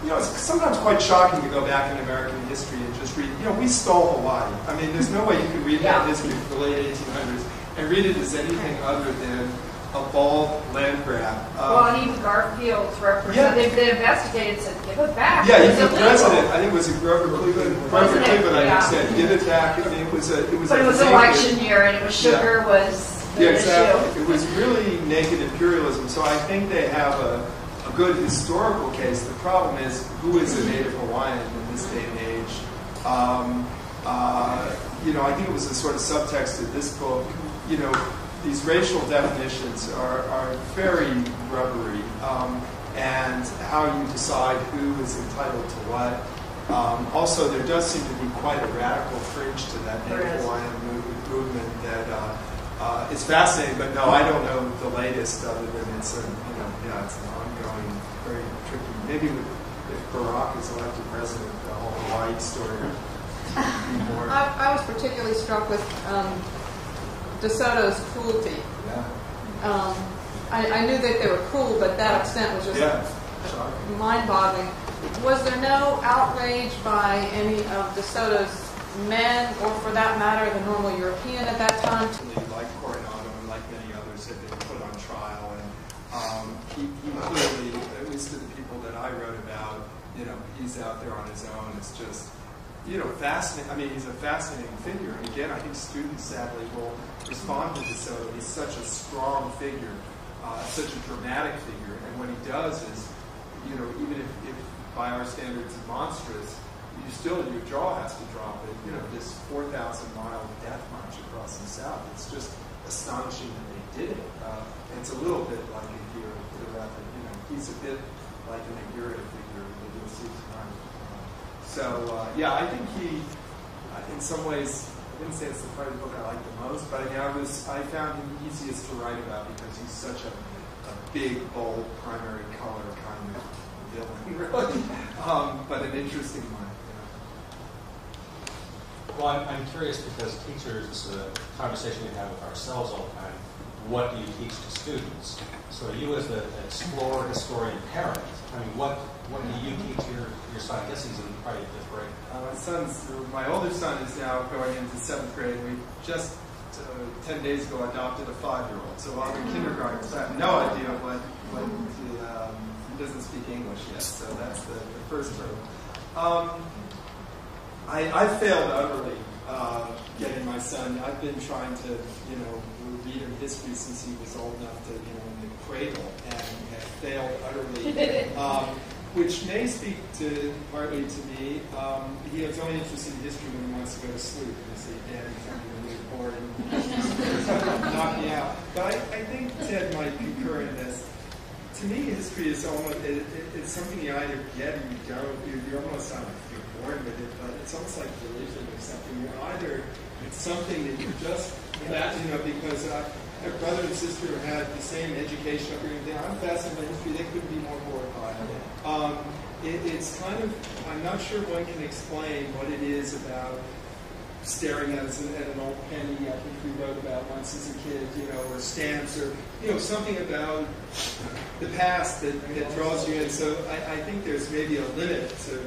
You know, it's sometimes quite shocking to go back in American history and just read, you know, we stole Hawaii. I mean, there's no way you could read that history from the late 1800s and read it as anything other than a bald land grab. Well, and even Garfield's representative, they investigated, said, give it back. Yeah, even the president, I think it was Grover Cleveland, I said, give it back. I mean, it was election year, and it was sugar was the issue. It was really naked imperialism, so I think they have a good historical case. The problem is, who is a Native Hawaiian in this day and age? You know, I think it was a sort of subtext of this book. You know, these racial definitions are very rubbery, and how you decide who is entitled to what. Also, there does seem to be quite a radical fringe to that Native Hawaiian movement that it's fascinating, but no, I don't know the latest other than it's a, you know, it's an ongoing, very tricky. Maybe if Barack is elected president, the whole Hawaii story would be more. I was particularly struck with DeSoto's cruelty. Yeah. I knew that they were cruel, but that extent was just mind-boggling. Was there no outrage by any of DeSoto's men, or for that matter, the normal European at that time? Like Coronado and like many others had been put on trial, and he clearly, at least to the people that I wrote about, you know, he's out there on his own. It's just, you know, fascinating. I mean, he's a fascinating figure, and again, I think students sadly will respond to DeSoto. He's such a strong figure, such a dramatic figure, and what he does is, you know, even if by our standards is monstrous, you still, your jaw has to drop it. You know, this 4,000-mile death march across the South. It's just astonishing that they did it. It's a little bit like a hero, you know, he's a bit like an Aguirre figure that you'll see tonight. So, I think he, in some ways, I wouldn't say it's the part of the book I like the most, but I found him easiest to write about because he's such a big, bold, primary color kind of villain, really, but an interesting one. Well, I'm curious because teachers, this is a conversation we have with ourselves all the time, what do you teach to students? So you as the explorer, historian, parent, I mean, what do you teach your son? I guess he's in probably 5th grade. My older son is now going into 7th grade. We just, 10 days ago, adopted a 5-year-old. So while in kindergarten, so I have no idea what he doesn't speak English yet, so that's the first problem. I failed utterly getting my son. I've been trying to, you know, read him history since he was old enough to, you know, in the cradle, and have failed utterly, which may speak to partly to me. He was only interested in history when he wants to go to sleep, and say, "Dad, I'm really bored," and knock me out. But I think Ted might concur in this. To me, history is almost—it's something you either get or you don't. You're almost on it. Born with it, but it's almost like religion or something. You're either, it's something that you just imagine, you know, because my brother and sister had the same education upbringing. I'm fascinated by history. They couldn't be more horrified. It's kind of, I'm not sure one can explain what it is about staring at an old penny I think we wrote about once as a kid, or stamps, or something about the past that draws you in. So I think there's maybe a limit to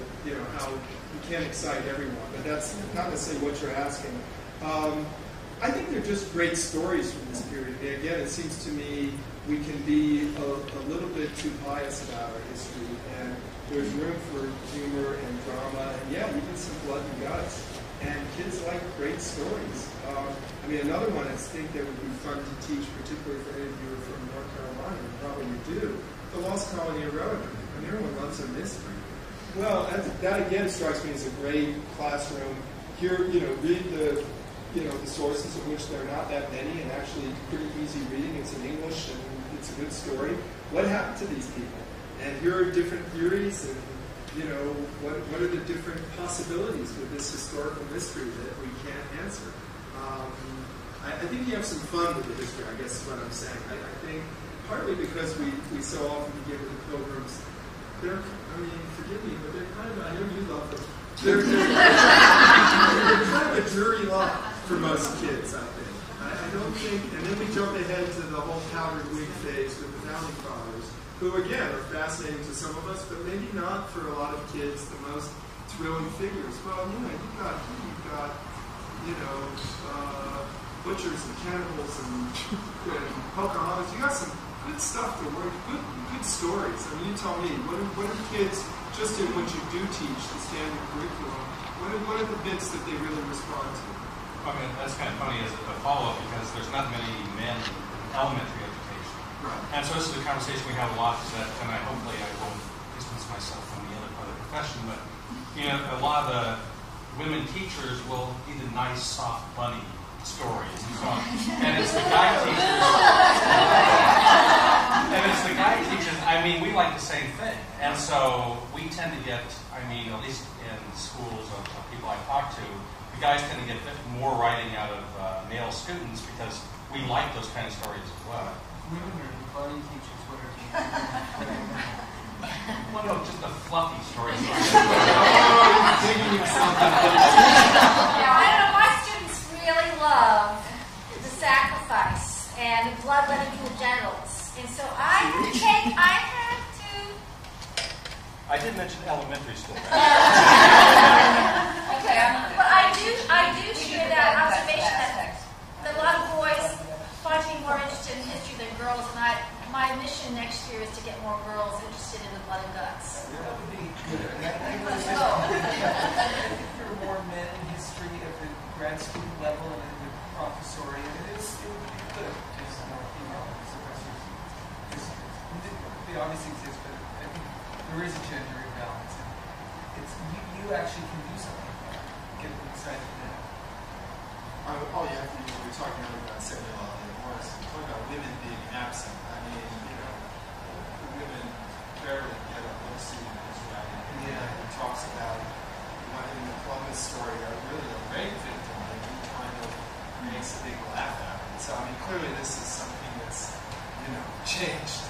how you can't excite everyone, but that's not necessarily what you're asking. I think they're just great stories from this period. Again, it seems to me we can be a little bit too pious about our history, and there's room for humor and drama, and yeah, even some blood and guts. And kids like great stories. I mean, another one I think that would be fun to teach, particularly for any of you from North Carolina, you probably do, The Lost Colony of Roanoke. I mean, everyone loves a mystery. Well, that again strikes me as a great classroom. Here, read the, the sources, of which there are not that many, and actually pretty easy reading. It's in English, and it's a good story. What happened to these people? And here are different theories, and what are the different possibilities with this historical mystery that we can't answer? I think you have some fun with the history, I guess is what I'm saying. I think partly because we so often begin with the Pilgrims. They're, I mean, forgive me, but they're kind of, I know you love them. They're kind of a dreary lot for most kids, I think. I don't think, and then we jump ahead to the whole powdered wig phase with the Founding Fathers, who again are fascinating to some of us, but maybe not for a lot of kids the most thrilling figures. Well, you've got butchers and cannibals and Pocahontas. You got some good stuff to learn, good stories. I mean, you tell me, what are kids, just in what you do teach, the standard curriculum, what are the bits that they really respond to? I mean, that's kind of funny as a follow-up, because there's not many men in elementary education. Right. And so this is a conversation we have a lot, is that, and hopefully I won't distance myself from the other part of the profession, but a lot of the women teachers will do the nice, soft bunny stories and so on. And it's the guy teachers. And it's the guy teachers. I mean, we like the same thing, and so we tend to get. I mean, at least in schools of people I talk to, the guys tend to get more writing out of male students because we like those kind of stories as well. Women are the funny teachers, what are they? Well, no, just the fluffy stories. Oh, you're digging yourself up. Yeah, I don't know, my students really love the sacrifice and the bloodletting for genitals. And so I had to... I did mention elementary school. Right? Okay, but I do share that observation that a lot of boys find me more interested in history than girls, and my mission next year is to get more girls interested in the blood and guts. That would be good. I think there are more men in history at the grad school level and at the professoriate. It would be good to have more female professors. They obviously exist, but I think there is a gender imbalance. It's you actually can do something like that. Get them excited about it. Oh yeah, we were talking about Samuel Eliot Morison. We talk about women being absent. I mean, women barely get a low seat in his writing. He talks about one in the Columbus story, really a rape victim, and he kind of makes a big laugh out of it. So I mean, clearly this is something that's changed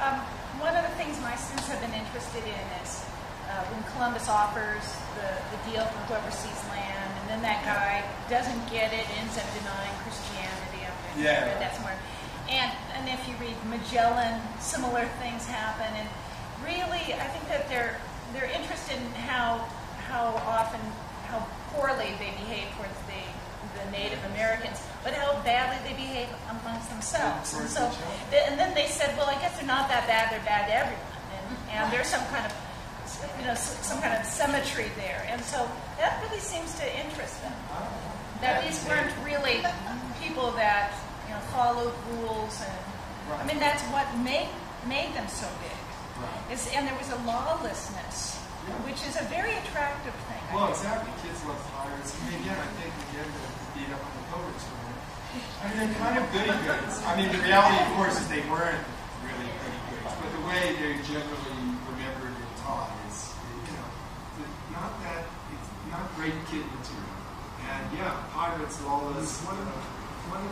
and one of the things my students have been interested in is when Columbus offers the deal for whoever sees land, and then that guy doesn't get it, ends up denying Christianity. I read that somewhere. And if you read Magellan, similar things happen. And really, I think that they're interested in how poorly they behave towards the Native Americans, but how badly they behave amongst themselves. And so, and then they said, well, I guess they're not that bad. They're bad to everyone, and there's some kind of some kind of symmetry there, and so that really seems to interest them. That these weren't really people that followed rules, and I mean that's what made them so big. Right. And there was a lawlessness, which is a very attractive thing. Well, exactly. Kids love pirates. I mean, again, I think the beat up on the Pilgrims. I mean, they're kind of goody goods. I mean, the reality, of course, is they weren't really goody goods, but the way they're generally remembered and taught. Not great kid material. And yeah, pirates, lawless. One of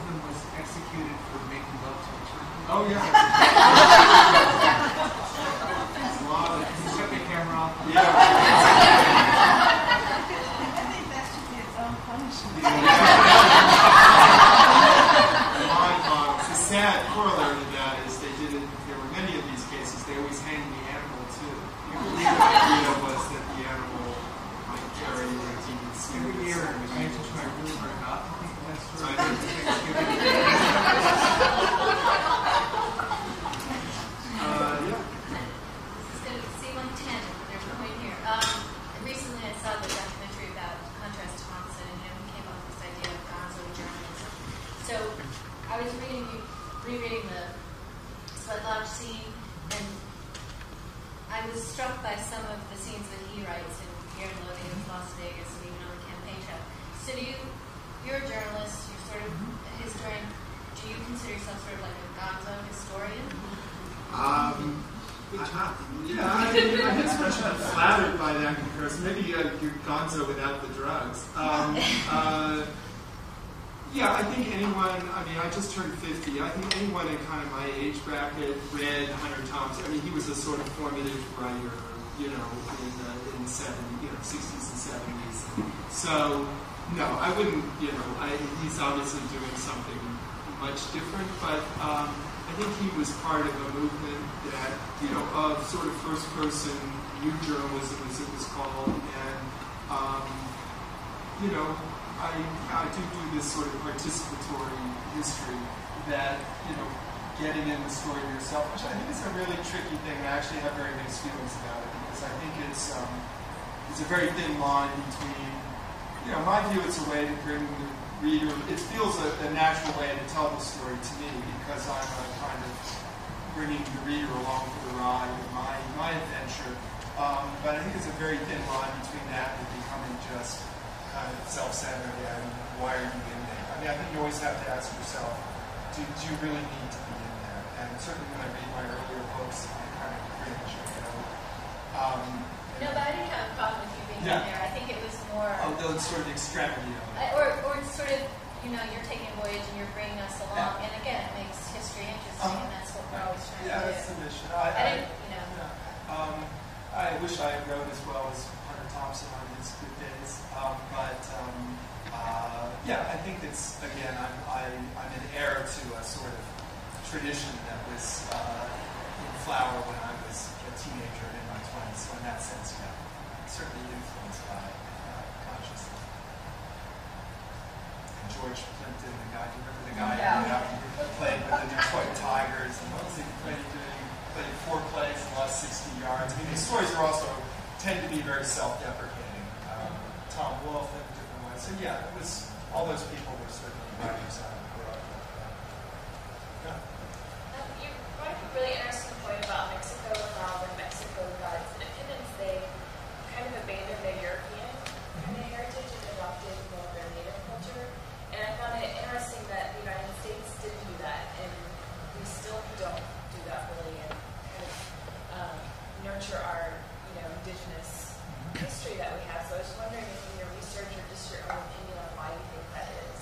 them was executed for making love to a turkey. Oh yeah. There's a lot of, he shut the camera off. Yeah. mountains. The sad corollary to that is they didn't, there were many of these cases, they always hanged the animal too. The only idea was that the animal might carry the demons. Every year, I just try really hard not to think that story. Recently I saw the documentary about Contrast Thompson, and him came up with this idea of gonzo journalism. So I was rereading the Sweat Lodge scene, and I was struck by some of the scenes that he writes in Fear and Loathing in Las Vegas and even on the campaign trail. So do you, you're a journalist, you're sort of a historian, do you consider yourself sort of like a gonzo historian? Yeah, I'm especially flattered by that comparison. Maybe you're gonzo without the drugs. Yeah, I think anyone, I mean, I just turned 50. I think anyone in kind of my age bracket read Hunter Thompson. I mean, he was a sort of formative writer, you know, in the 70s, you know, 60s and 70s. So, no, I wouldn't, you know, he's obviously doing something much different, but... I think he was part of a movement that, you know, of sort of first-person new journalism, as it was called, and, you know, I do this sort of participatory history that, you know, getting in the story yourself, which I think is a really tricky thing. I actually have very mixed feelings about it, because I think it's a very thin line between, you know, in my view, it's a way to bring the reader, it feels a natural way to tell the story to me, because I'm kind of bringing the reader along for the ride of my adventure. But I think it's a very thin line between that and becoming just kind of self-centered and why are you in there? I mean, I think you always have to ask yourself, do you really need to be in there? And certainly when I read my earlier books, I kind of cringe, you know. No, but I didn't have a problem with you being in there. I think it was more... Although it's sort of extremity of it. Or it's sort of... You know, you're taking a voyage and you're bringing us along, and again, it makes history interesting, and that's what we're always trying to do. Yeah, that's the mission. I wish I wrote as well as Hunter Thompson on his good days, but I think it's, again, I'm an heir to a sort of tradition that was in flower when I was a teenager and in my 20s, so in that sense, yeah, I'm certainly influenced by it. George Plimpton, the guy, do you remember the guy who played with the Detroit Tigers, and what was he doing? Played 4 plays and lost 60 yards. I mean, these stories are also tend to be very self-deprecating. Tom Wolfe in a different way. So yeah, it was all those people were certainly writers on the world. You brought up a really interesting point about Mexico and all the Mexico gods and opinions. They kind of abandoned their European kind of heritage and adopted more of their native culture. And I found it interesting that the United States did do that, and we still don't do that really, and kind of nurture our, you know, indigenous history that we have. So I was wondering if in your research or just your own opinion on why you think that is.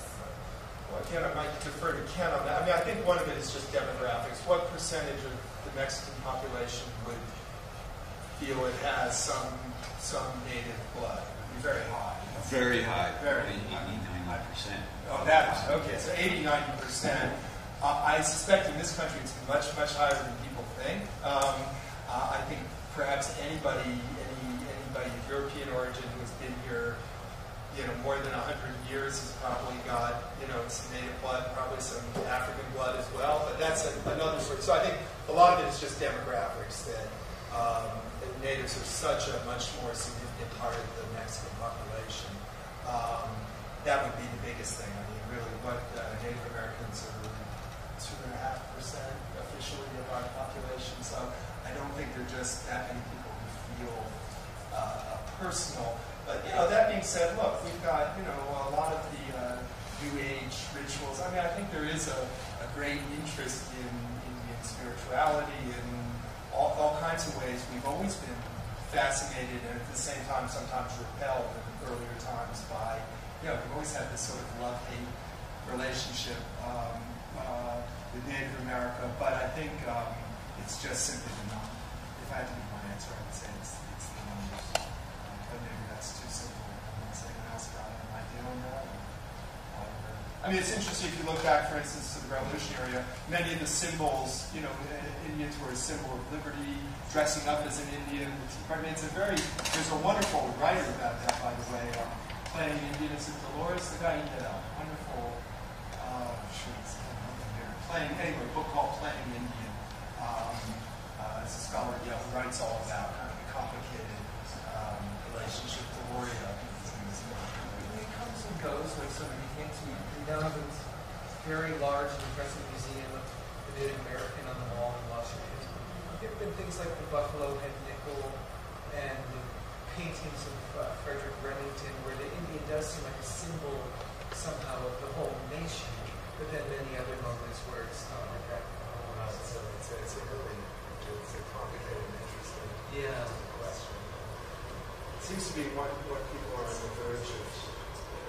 Well, again, I might defer to Ken on that. I mean, I think one of it is just demographics. What percentage of the Mexican population would feel it has some native blood? It would be very high. Very high. Very high. 89%. Oh, that is, okay, so 80-90%. I suspect in this country it's much, much higher than people think. I think perhaps anybody of European origin who's been here, you know, more than 100 years has probably got, you know, some native blood, probably some African blood as well, but that's another sort. So I think a lot of it is just demographics, that the natives are such a much more significant part of the Mexican population. That would be the biggest thing. I mean, really, what Native Americans are really 2.5% officially of our population. So I don't think there are just that many people who feel personal. But you know, that being said, look, we've got, you know, a lot of the New Age rituals. I mean, I think there is a great interest in spirituality and all kinds of ways. We've always been fascinated and at the same time sometimes repelled in earlier times by. Yeah, we've always had this sort of love-hate relationship with Native America, but I think it's just simply the numbers. If I had to give my answer, I would say it's the numbers. But maybe that's too simple. the same mascot and ideal in your life. I mean, it's interesting if you look back, for instance, to the Revolution era, many of the symbols, you know, Indians were a symbol of liberty, dressing up as an Indian. I mean, it's a very, there's a wonderful writer about that, by the way, playing Indians in Dolores, the guy who did a wonderful, anyway, a book called Playing Indian. It's a scholar, you know, who writes all about kind of the complicated relationship to warrior. It comes and goes like so many things. We now have a very large and impressive museum of the Native American on the wall in Washington. There have been things like the buffalo head nickel and the paintings of Frederick Remington, where the Indian does seem like a symbol somehow of the whole nation. But then many other moments where it's not like that. So it's a complicated and interesting question. It seems to be what people are on the verge of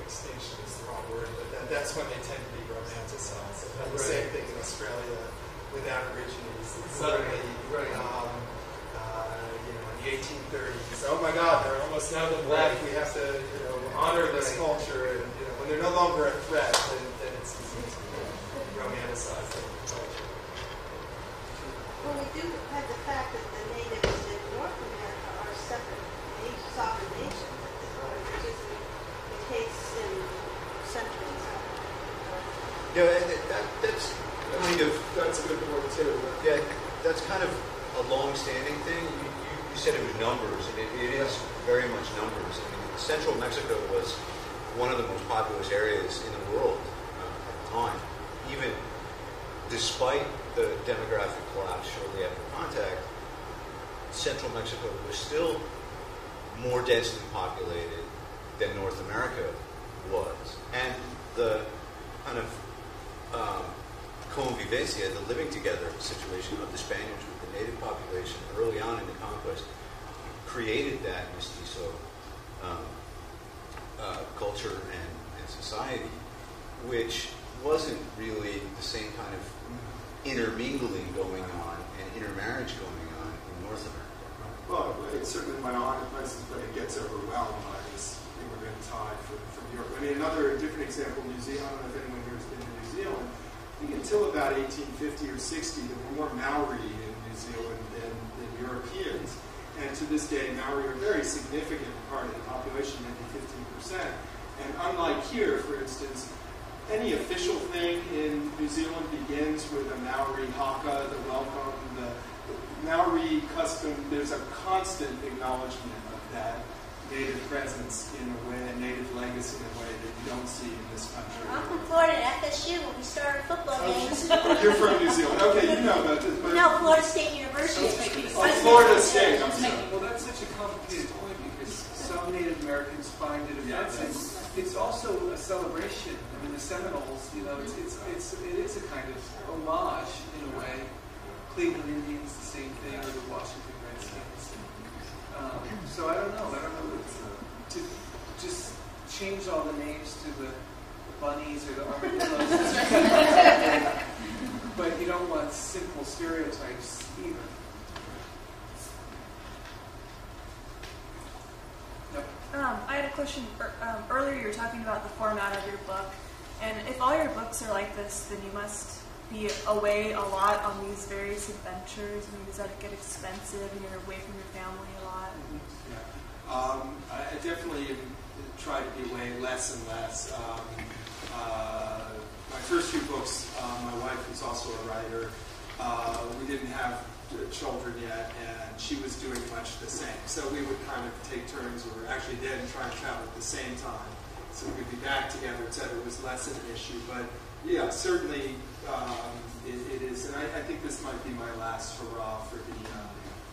extinction is the wrong word, but that's when they tend to be romanticized. Right. The same thing in Australia with Aborigines. Suddenly, right. You know, in the 1830s, oh my God, they're almost now the black. We have to, you know, honor this culture, and you know, when they're no longer a threat, then it's easy to romanticize the culture. Well, we do have the fact that the natives in North America are separate, sovereign nations at this point, which isn't the case in Central and South America. Yeah, that's kind of, that's a good point too. Yeah, that's kind of a long-standing thing. You said it was numbers, and it is very much numbers. I mean, Central Mexico was one of the most populous areas in the world at the time, even despite the demographic collapse shortly after contact. Central Mexico was still more densely populated than North America was. And the kind of convivencia, the living together situation of the Spaniards with the native population early on in the conquest created that mestizo culture and society, which wasn't really the same kind of intermingling going on and intermarriage going on in North America. Well, it certainly went on in places, but it gets overwhelmed by this immigrant tide from Europe. I mean, another different example, New Zealand. I don't know if anyone here has been to New Zealand. I think until about 1850 or 60, there were more Maori in New Zealand than Europeans. And to this day, Maori are a very significant part of the population, maybe 15%. And unlike here, for instance, any official thing in New Zealand begins with a Maori haka, the welcome, the Maori custom. There's a constant acknowledgement of that native presence in a way, a native legacy in a way that you don't see in this country. I'm from Florida, FSU, when we started football games. You're from New Zealand. Okay, you know about this. No, Florida State University. Oh, Florida State, I'm sorry. Well, that's such a complicated point because some Native Americans find it offensive. It's also a celebration. I mean, the Seminoles, you know, it is a kind of homage in a way. Cleveland Indians, the same thing, or the Washington Redskins. So I don't know. To just change all the names to the bunnies or the armadillos, but you don't want simple stereotypes either. I had a question. Earlier you were talking about the format of your book, and if all your books are like this, then you must be away a lot on these various adventures, and does that get expensive, and you're away from your family a lot? Yeah. I definitely try to be away less and less. My first few books, my wife, who's also a writer, we didn't have children yet, and she was doing much the same. So we would kind of take turns, or actually then try and travel at the same time, so we could be back together, etc. It was less of an issue, but yeah, certainly it is. And I think this might be my last hurrah for the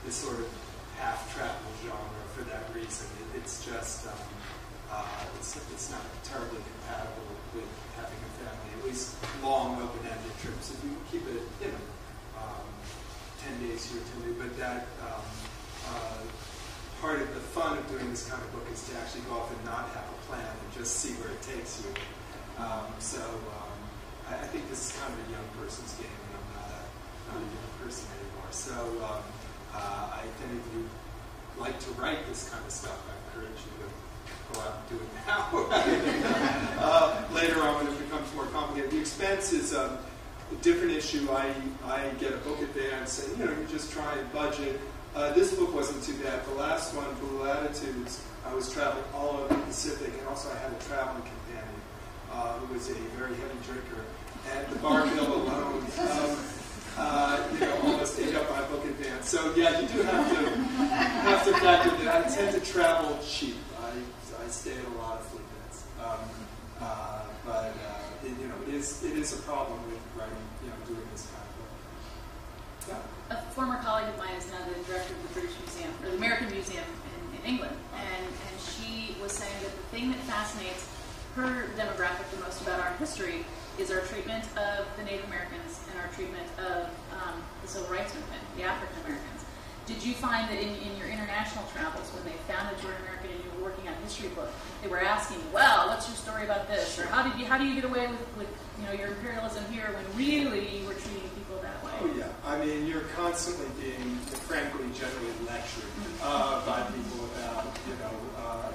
this sort of half-travel genre for that reason. It's just it's not terribly compatible with having a family. At least long, open-ended trips. If you keep it, you know. 10 days here to me, but that part of the fun of doing this kind of book is to actually go off and not have a plan and just see where it takes you. I think this is kind of a young person's game, and I'm not a young person anymore. So I, if any of you like to write this kind of stuff, I encourage you to go out and do it now. Later on when it becomes more complicated. The expense is a different issue. I get a book advance and, you know, you just try and budget. This book wasn't too bad. The last one, Blue Latitudes, I was traveling all over the Pacific, and also I had a traveling companion who was a very heavy drinker. And the bar bill alone, you know, almost ate up my book advance. So yeah, you do have to factor that. I tend to travel cheap. I stay at a lot of flea beds, you know, it is a problem with writing, you know, doing this kind of work. Yeah. A former colleague of mine is now the director of the British Museum, or the American Museum in England, and she was saying that the thing that fascinates her demographic the most about our history is our treatment of the Native Americans and our treatment of the Civil Rights Movement, the African Americans. Did you find that in your international travels, when they found that you were an American and you were working on a history book, they were asking, well, what's your story about this? Or how do you get away with you know, your imperialism here when really you were treating people that way? Oh, yeah. I mean, you're constantly being, frankly, generally lectured by people about, you know,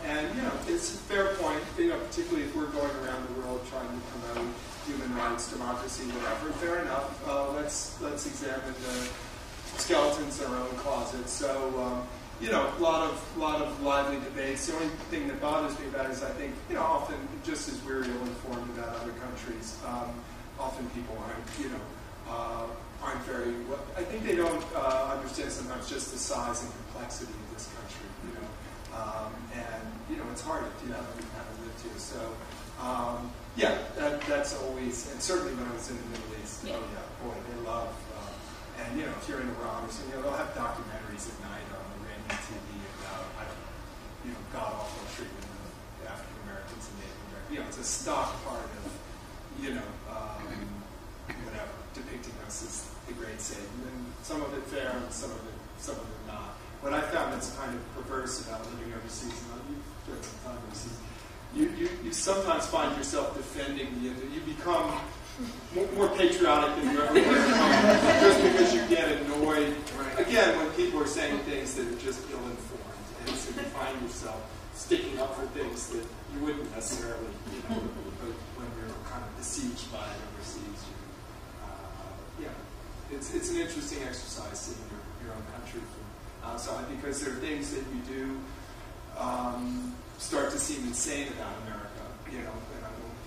and, you know, it's a fair point, you know, particularly if we're going around the world trying to promote human rights, democracy, whatever. Fair enough. Let's examine the skeletons in our own closet. So, you know, a lot of lively debates. The only thing that bothers me about it is I think, you know, often just as we're ill-informed about other countries, often people aren't very. Well, I think they don't understand sometimes just the size and complexity of this country. You know, and you know it's hard if you haven't lived here. So. Yeah, that's always, and certainly when I was in the Middle East, yeah. Oh yeah, boy, they love, and you know, if you're in Iran, or something, you know, they'll have documentaries at night on Iranian TV about, I don't know, you know, god-awful treatment of African Americans and Native Americans. You know, it's a stock part of, you know, whatever, depicting us as the great Satan, and some of it fair, and some of it not. What I found that's kind of perverse about living overseas, and you've spent some time overseas. You sometimes find yourself defending the you become more patriotic than you ever were just because you get annoyed, again, when people are saying things that are just ill-informed. And so you find yourself sticking up for things that you wouldn't necessarily, you know, but when you're kind of besieged by it overseas. Yeah, it's an interesting exercise seeing your own country from outside because there are things that you do start to seem insane about America, you know, and I won't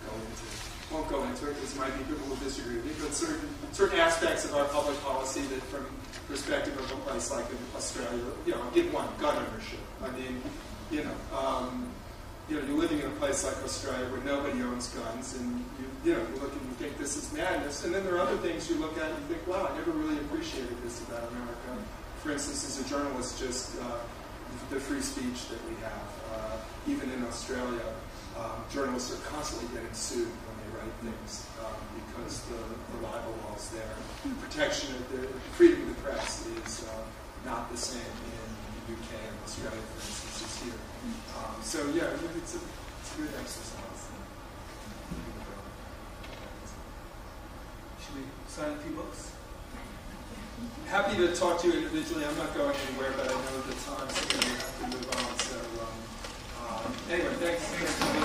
go into it because there might be people who disagree with me, but certain aspects of our public policy that from perspective of a place like in Australia, you know, I'll give one, gun ownership. I mean, you know, you're living in a place like Australia where nobody owns guns and you look and you think this is madness, and then there are other things you look at and you think, wow, I never really appreciated this about America. For instance, as a journalist, just the free speech that we have. Even in Australia, journalists are constantly getting sued when they write things because the libel laws there. Protection of the freedom of the press is not the same in the UK and Australia, for instance, as here. So yeah, it's a good exercise. Should we sign a few books? Happy to talk to you individually. I'm not going anywhere, but I know the time, so we have to move on. So. Anyway, thanks for listening.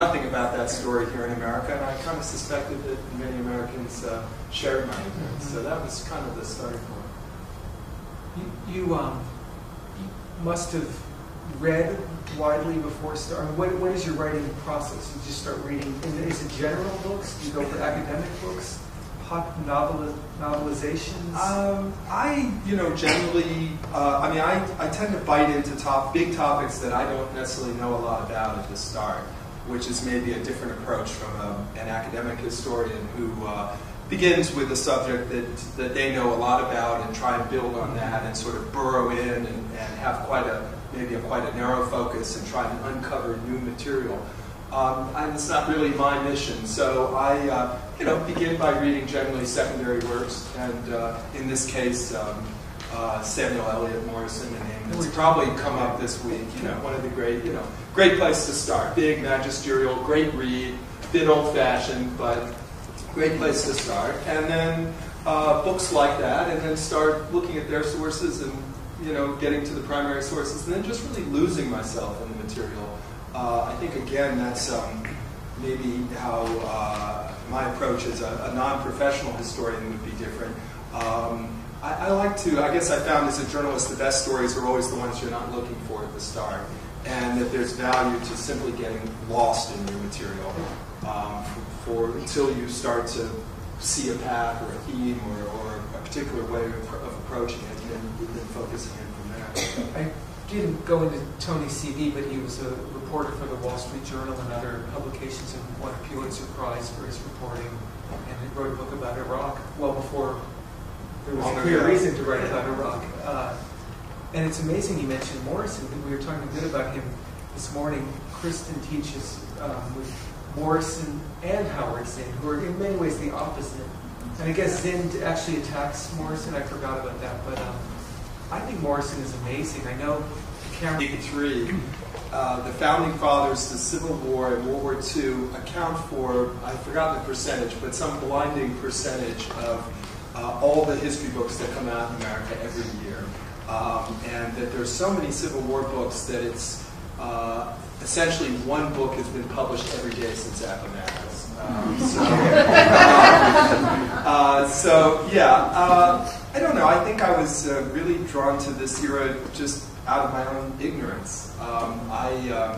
Nothing about that story here in America, and I kind of suspected that many Americans shared my ignorance. So that was kind of the starting point. You must have read widely before starting? What is your writing process? You just start reading? Is it general books? Do you go for academic books? Hot novelizations? I, you know, generally, I mean, I tend to bite into big topics that I don't necessarily know a lot about at the start, which is maybe a different approach from an academic historian who begins with a subject that they know a lot about and try and build on that and sort of burrow in and have quite a narrow focus and try to uncover new material. And it's not really my mission, so I you know, begin by reading generally secondary works, and in this case, Samuel Eliot Morison, a name that's probably come up this week, you know, one of the great, you know, great place to start. Big, magisterial, great read, bit old-fashioned, but Great place to start. And then books like that, and then start looking at their sources and, you know, getting to the primary sources, and then just really losing myself in the material. I think, again, that's maybe how my approach as a non-professional historian would be different. I like to, I guess I found as a journalist, the best stories are always the ones you're not looking for at the start, and that there's value to simply getting lost in your material until you start to see a path or a theme or a particular way of approaching it and then focusing in from there. I didn't go into Tony's CV, but he was a reporter for the Wall Street Journal and other publications and won a Pulitzer Prize for his reporting, and he wrote a book about Iraq well before there was a clear reason to write about Iraq. And it's amazing you mentioned Morison. We were talking a bit about him this morning. Kristen teaches with Morison and Howard Zinn, who are in many ways the opposite. And I guess Zinn actually attacks Morison. I forgot about that. But I think Morison is amazing. I know Cameron... 1983, the founding fathers, the Civil War and World War II account for, I forgot the percentage, but some blinding percentage of all the history books that come out in America every year. And that there's so many Civil War books that it's essentially one book has been published every day since Appomattox. I don't know. I think I was really drawn to this era just out of my own ignorance.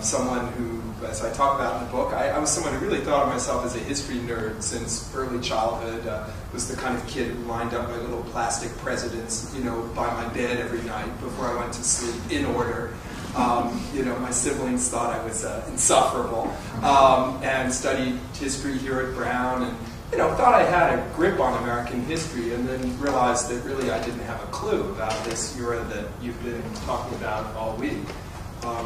Someone who, as I talk about in the book, I was someone who really thought of myself as a history nerd since early childhood. Was the kind of kid who lined up my little plastic presidents, you know, by my bed every night before I went to sleep in order. You know, my siblings thought I was insufferable, and studied history here at Brown, and you know, thought I had a grip on American history, and then realized that really I didn't have a clue about this era that you've been talking about all week.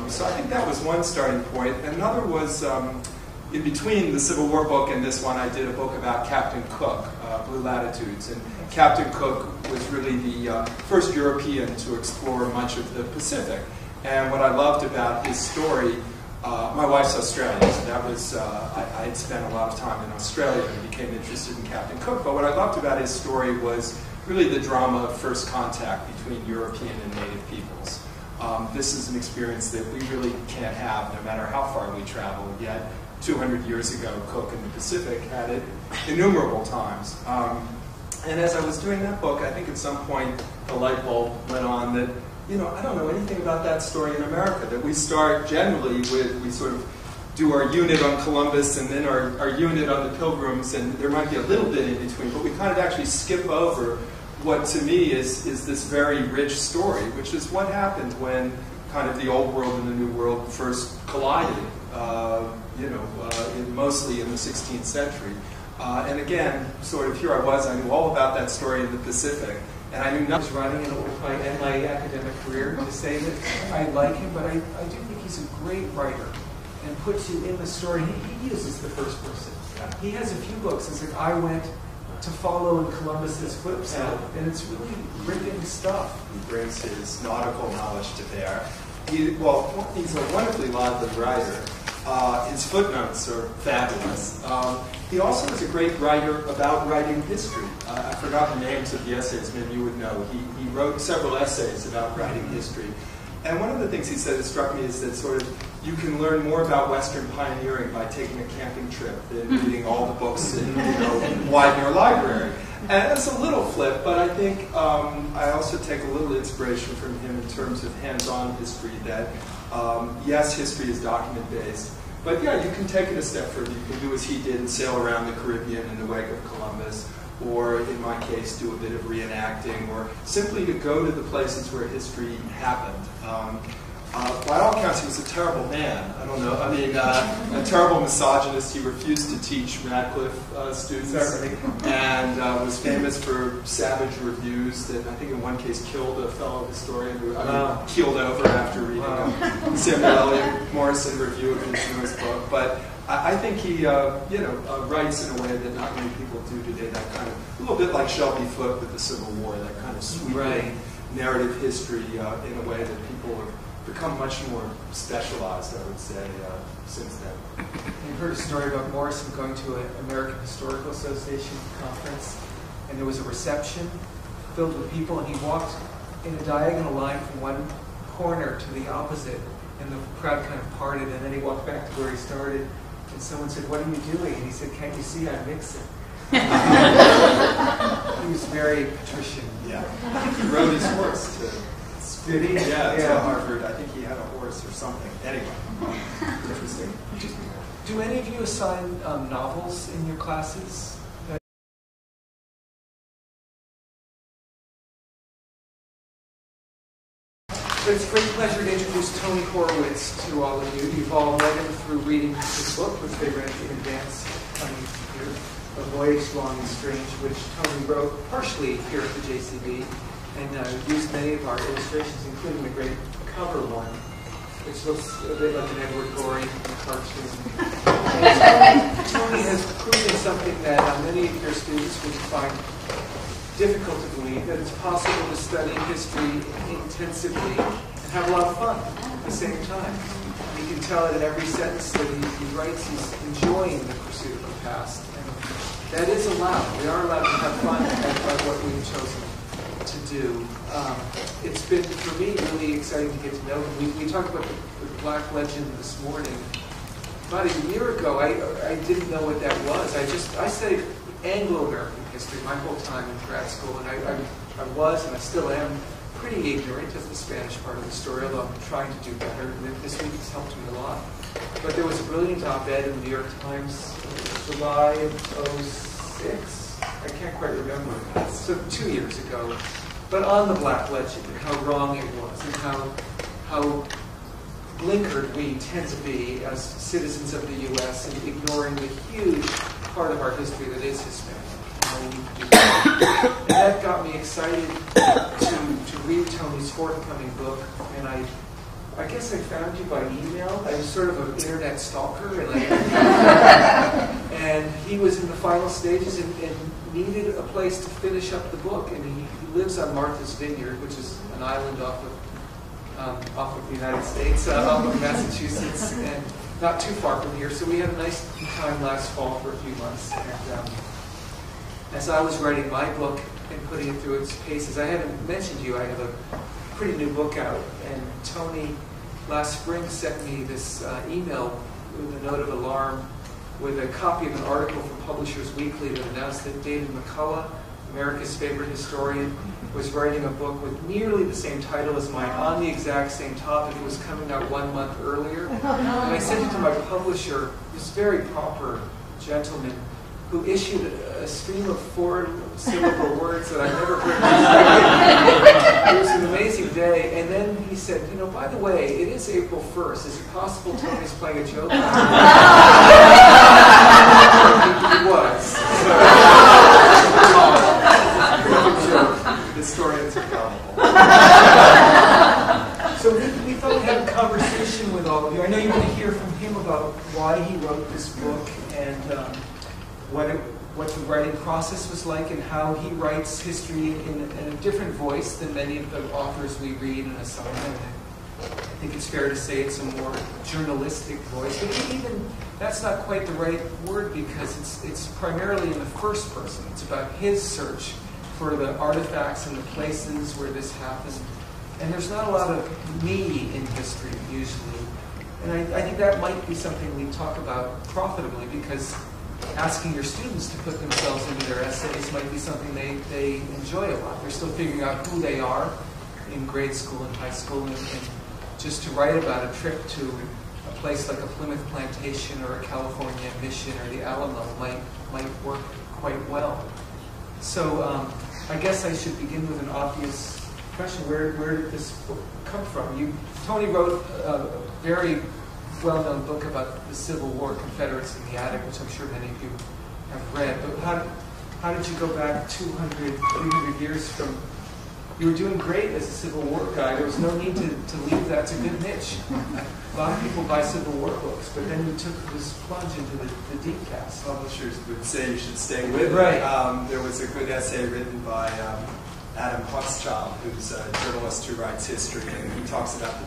So I think that was one starting point. Another was, in between the Civil War book and this one, I did a book about Captain Cook, Blue Latitudes. And Captain Cook was really the first European to explore much of the Pacific. And what I loved about his story, my wife's Australian, so that was, I had spent a lot of time in Australia and became interested in Captain Cook. But what I loved about his story was really the drama of first contact between European and native peoples. This is an experience that we really can't have no matter how far we travel, yet 200 years ago, Cook in the Pacific had it innumerable times. And as I was doing that book, I think at some point the light bulb went on that, you know, I don't know anything about that story in America, that we start generally with, we sort of do our unit on Columbus and then our unit on the Pilgrims, and there might be a little bit in between, but we kind of actually skip over what to me is this very rich story, which is what happened when kind of the old world and the new world first collided, mostly in the 16th century. And again, sort of here I was, I knew all about that story in the Pacific, and I knew nothing was running in my academic career to say that I like him, but I do think he's a great writer and puts you in the story. He uses the first person. He has a few books that say, I went to follow in Columbus's footsteps, and it's really ripping stuff. He brings his nautical knowledge to bear. He's a wonderfully lively writer. His footnotes are fabulous. He also is a great writer about writing history. I forgot the names of the essays, maybe you would know. He wrote several essays about writing history. And one of the things he said that struck me is that sort of you can learn more about Western pioneering by taking a camping trip than reading all the books and, you know, widen your library. And that's a little flip, but I think I also take a little inspiration from him in terms of hands-on history that yes, history is document-based, but yeah, you can take it a step further. You can do as he did and sail around the Caribbean in the wake of Columbus, or in my case, do a bit of reenacting, or simply to go to the places where history happened. By all accounts, he was a terrible man. I don't know. I mean, a terrible misogynist. He refused to teach Radcliffe students, and was famous for savage reviews that I think in one case killed a fellow historian who keeled over after reading a Samuel Eliot Morison review of his newest book. But I think he, writes in a way that not many people do today. That kind of a little bit like Shelby Foote with the Civil War. That kind of sweeping narrative history in a way that people are become much more specialized, I would say, since then. I heard a story about Morison going to an American Historical Association conference, and there was a reception filled with people, and he walked in a diagonal line from one corner to the opposite, and the crowd kind of parted, and then he walked back to where he started, and someone said, "What are you doing?" And he said, "Can't you see I'm mixing?" He was very patrician. Yeah. He rode his horse to Spitty. Yeah, to Harvard. I think he had a horse or something. Anyway, interesting. Do any of you assign novels in your classes? So it's a great pleasure to introduce Tony Horwitz to all of you. You've all met him through reading his book, which they read in advance on YouTube here, A Voyage Long and Strange, which Tony wrote partially here at the JCB, and used many of our illustrations, including the great cover one, which looks a bit like an Edward Gorey cartoon. Tony has proven something that many of your students would find difficult to believe, that it's possible to study history intensively and have a lot of fun at the same time. You can tell that in every sentence that he writes, he's enjoying the pursuit of the past. And that is allowed. We are allowed to have fun by what we've chosen to do. It's been, for me, really exciting to get to know him. We talked about the Black Legend this morning. About a year ago, I didn't know what that was. I studied Anglo-American history my whole time in grad school, and I was, and I still am, pretty ignorant of the Spanish part of the story, although I'm trying to do better, and this week has helped me a lot. But there was a brilliant op-ed in the New York Times, July of 06, I can't quite remember, so 2 years ago, but on the Black Legend, and how wrong it was, and how blinkered we tend to be as citizens of the U.S. in ignoring the huge part of our history that is Hispanic. And that got me excited to read Tony's forthcoming book, and I guess I found you by email. I was sort of an internet stalker, and, and he was in the final stages and needed a place to finish up the book, and he lives on Martha's Vineyard, which is an island off of the United States, off of Massachusetts, and not too far from here. So we had a nice time last fall for a few months. And as I was writing my book and putting it through its paces, I haven't mentioned to you, I have a pretty new book out. And Tony last spring sent me this email with a note of alarm with a copy of an article from Publishers Weekly that announced that David McCullough, America's favorite historian, was writing a book with nearly the same title as mine on the exact same topic. It was coming out 1 month earlier. And I sent it to my publisher, this very proper gentleman, who issued a stream of four-syllable words that I never heard. It was an amazing day. And then he said, "You know, by the way, it is April 1st. Is it possible Tony's playing a joke?" He was. So, historians are gullible. So we thought we'd have a conversation with all of you. I know you want to hear from him about why he wrote this book and what the writing process was like and how he writes history in a different voice than many of the authors we read and assign. I think it's fair to say it's a more journalistic voice, but even that's not quite the right word because it's primarily in the first person. It's about his search for the artifacts and the places where this happened. And there's not a lot of me in history usually. And I think that might be something we talk about profitably because asking your students to put themselves into their essays might be something they enjoy a lot. They're still figuring out who they are in grade school and high school, and just to write about a trip to a place like a Plymouth Plantation or a California Mission or the Alamo might work quite well. So I guess I should begin with an obvious question. Where did this book come from? Tony wrote a very well-known book about the Civil War, Confederates in the Attic, which I'm sure many of you have read. But how did you go back 200, 300 years from... You were doing great as a Civil War guy. There was no need to leave that. It's a good niche. A lot of people buy Civil War books, but then you took this plunge into the deep past. Publishers would say you should stay with it. Right. There was a good essay written by Adam Hochschild, who's a journalist who writes history, and he talks about the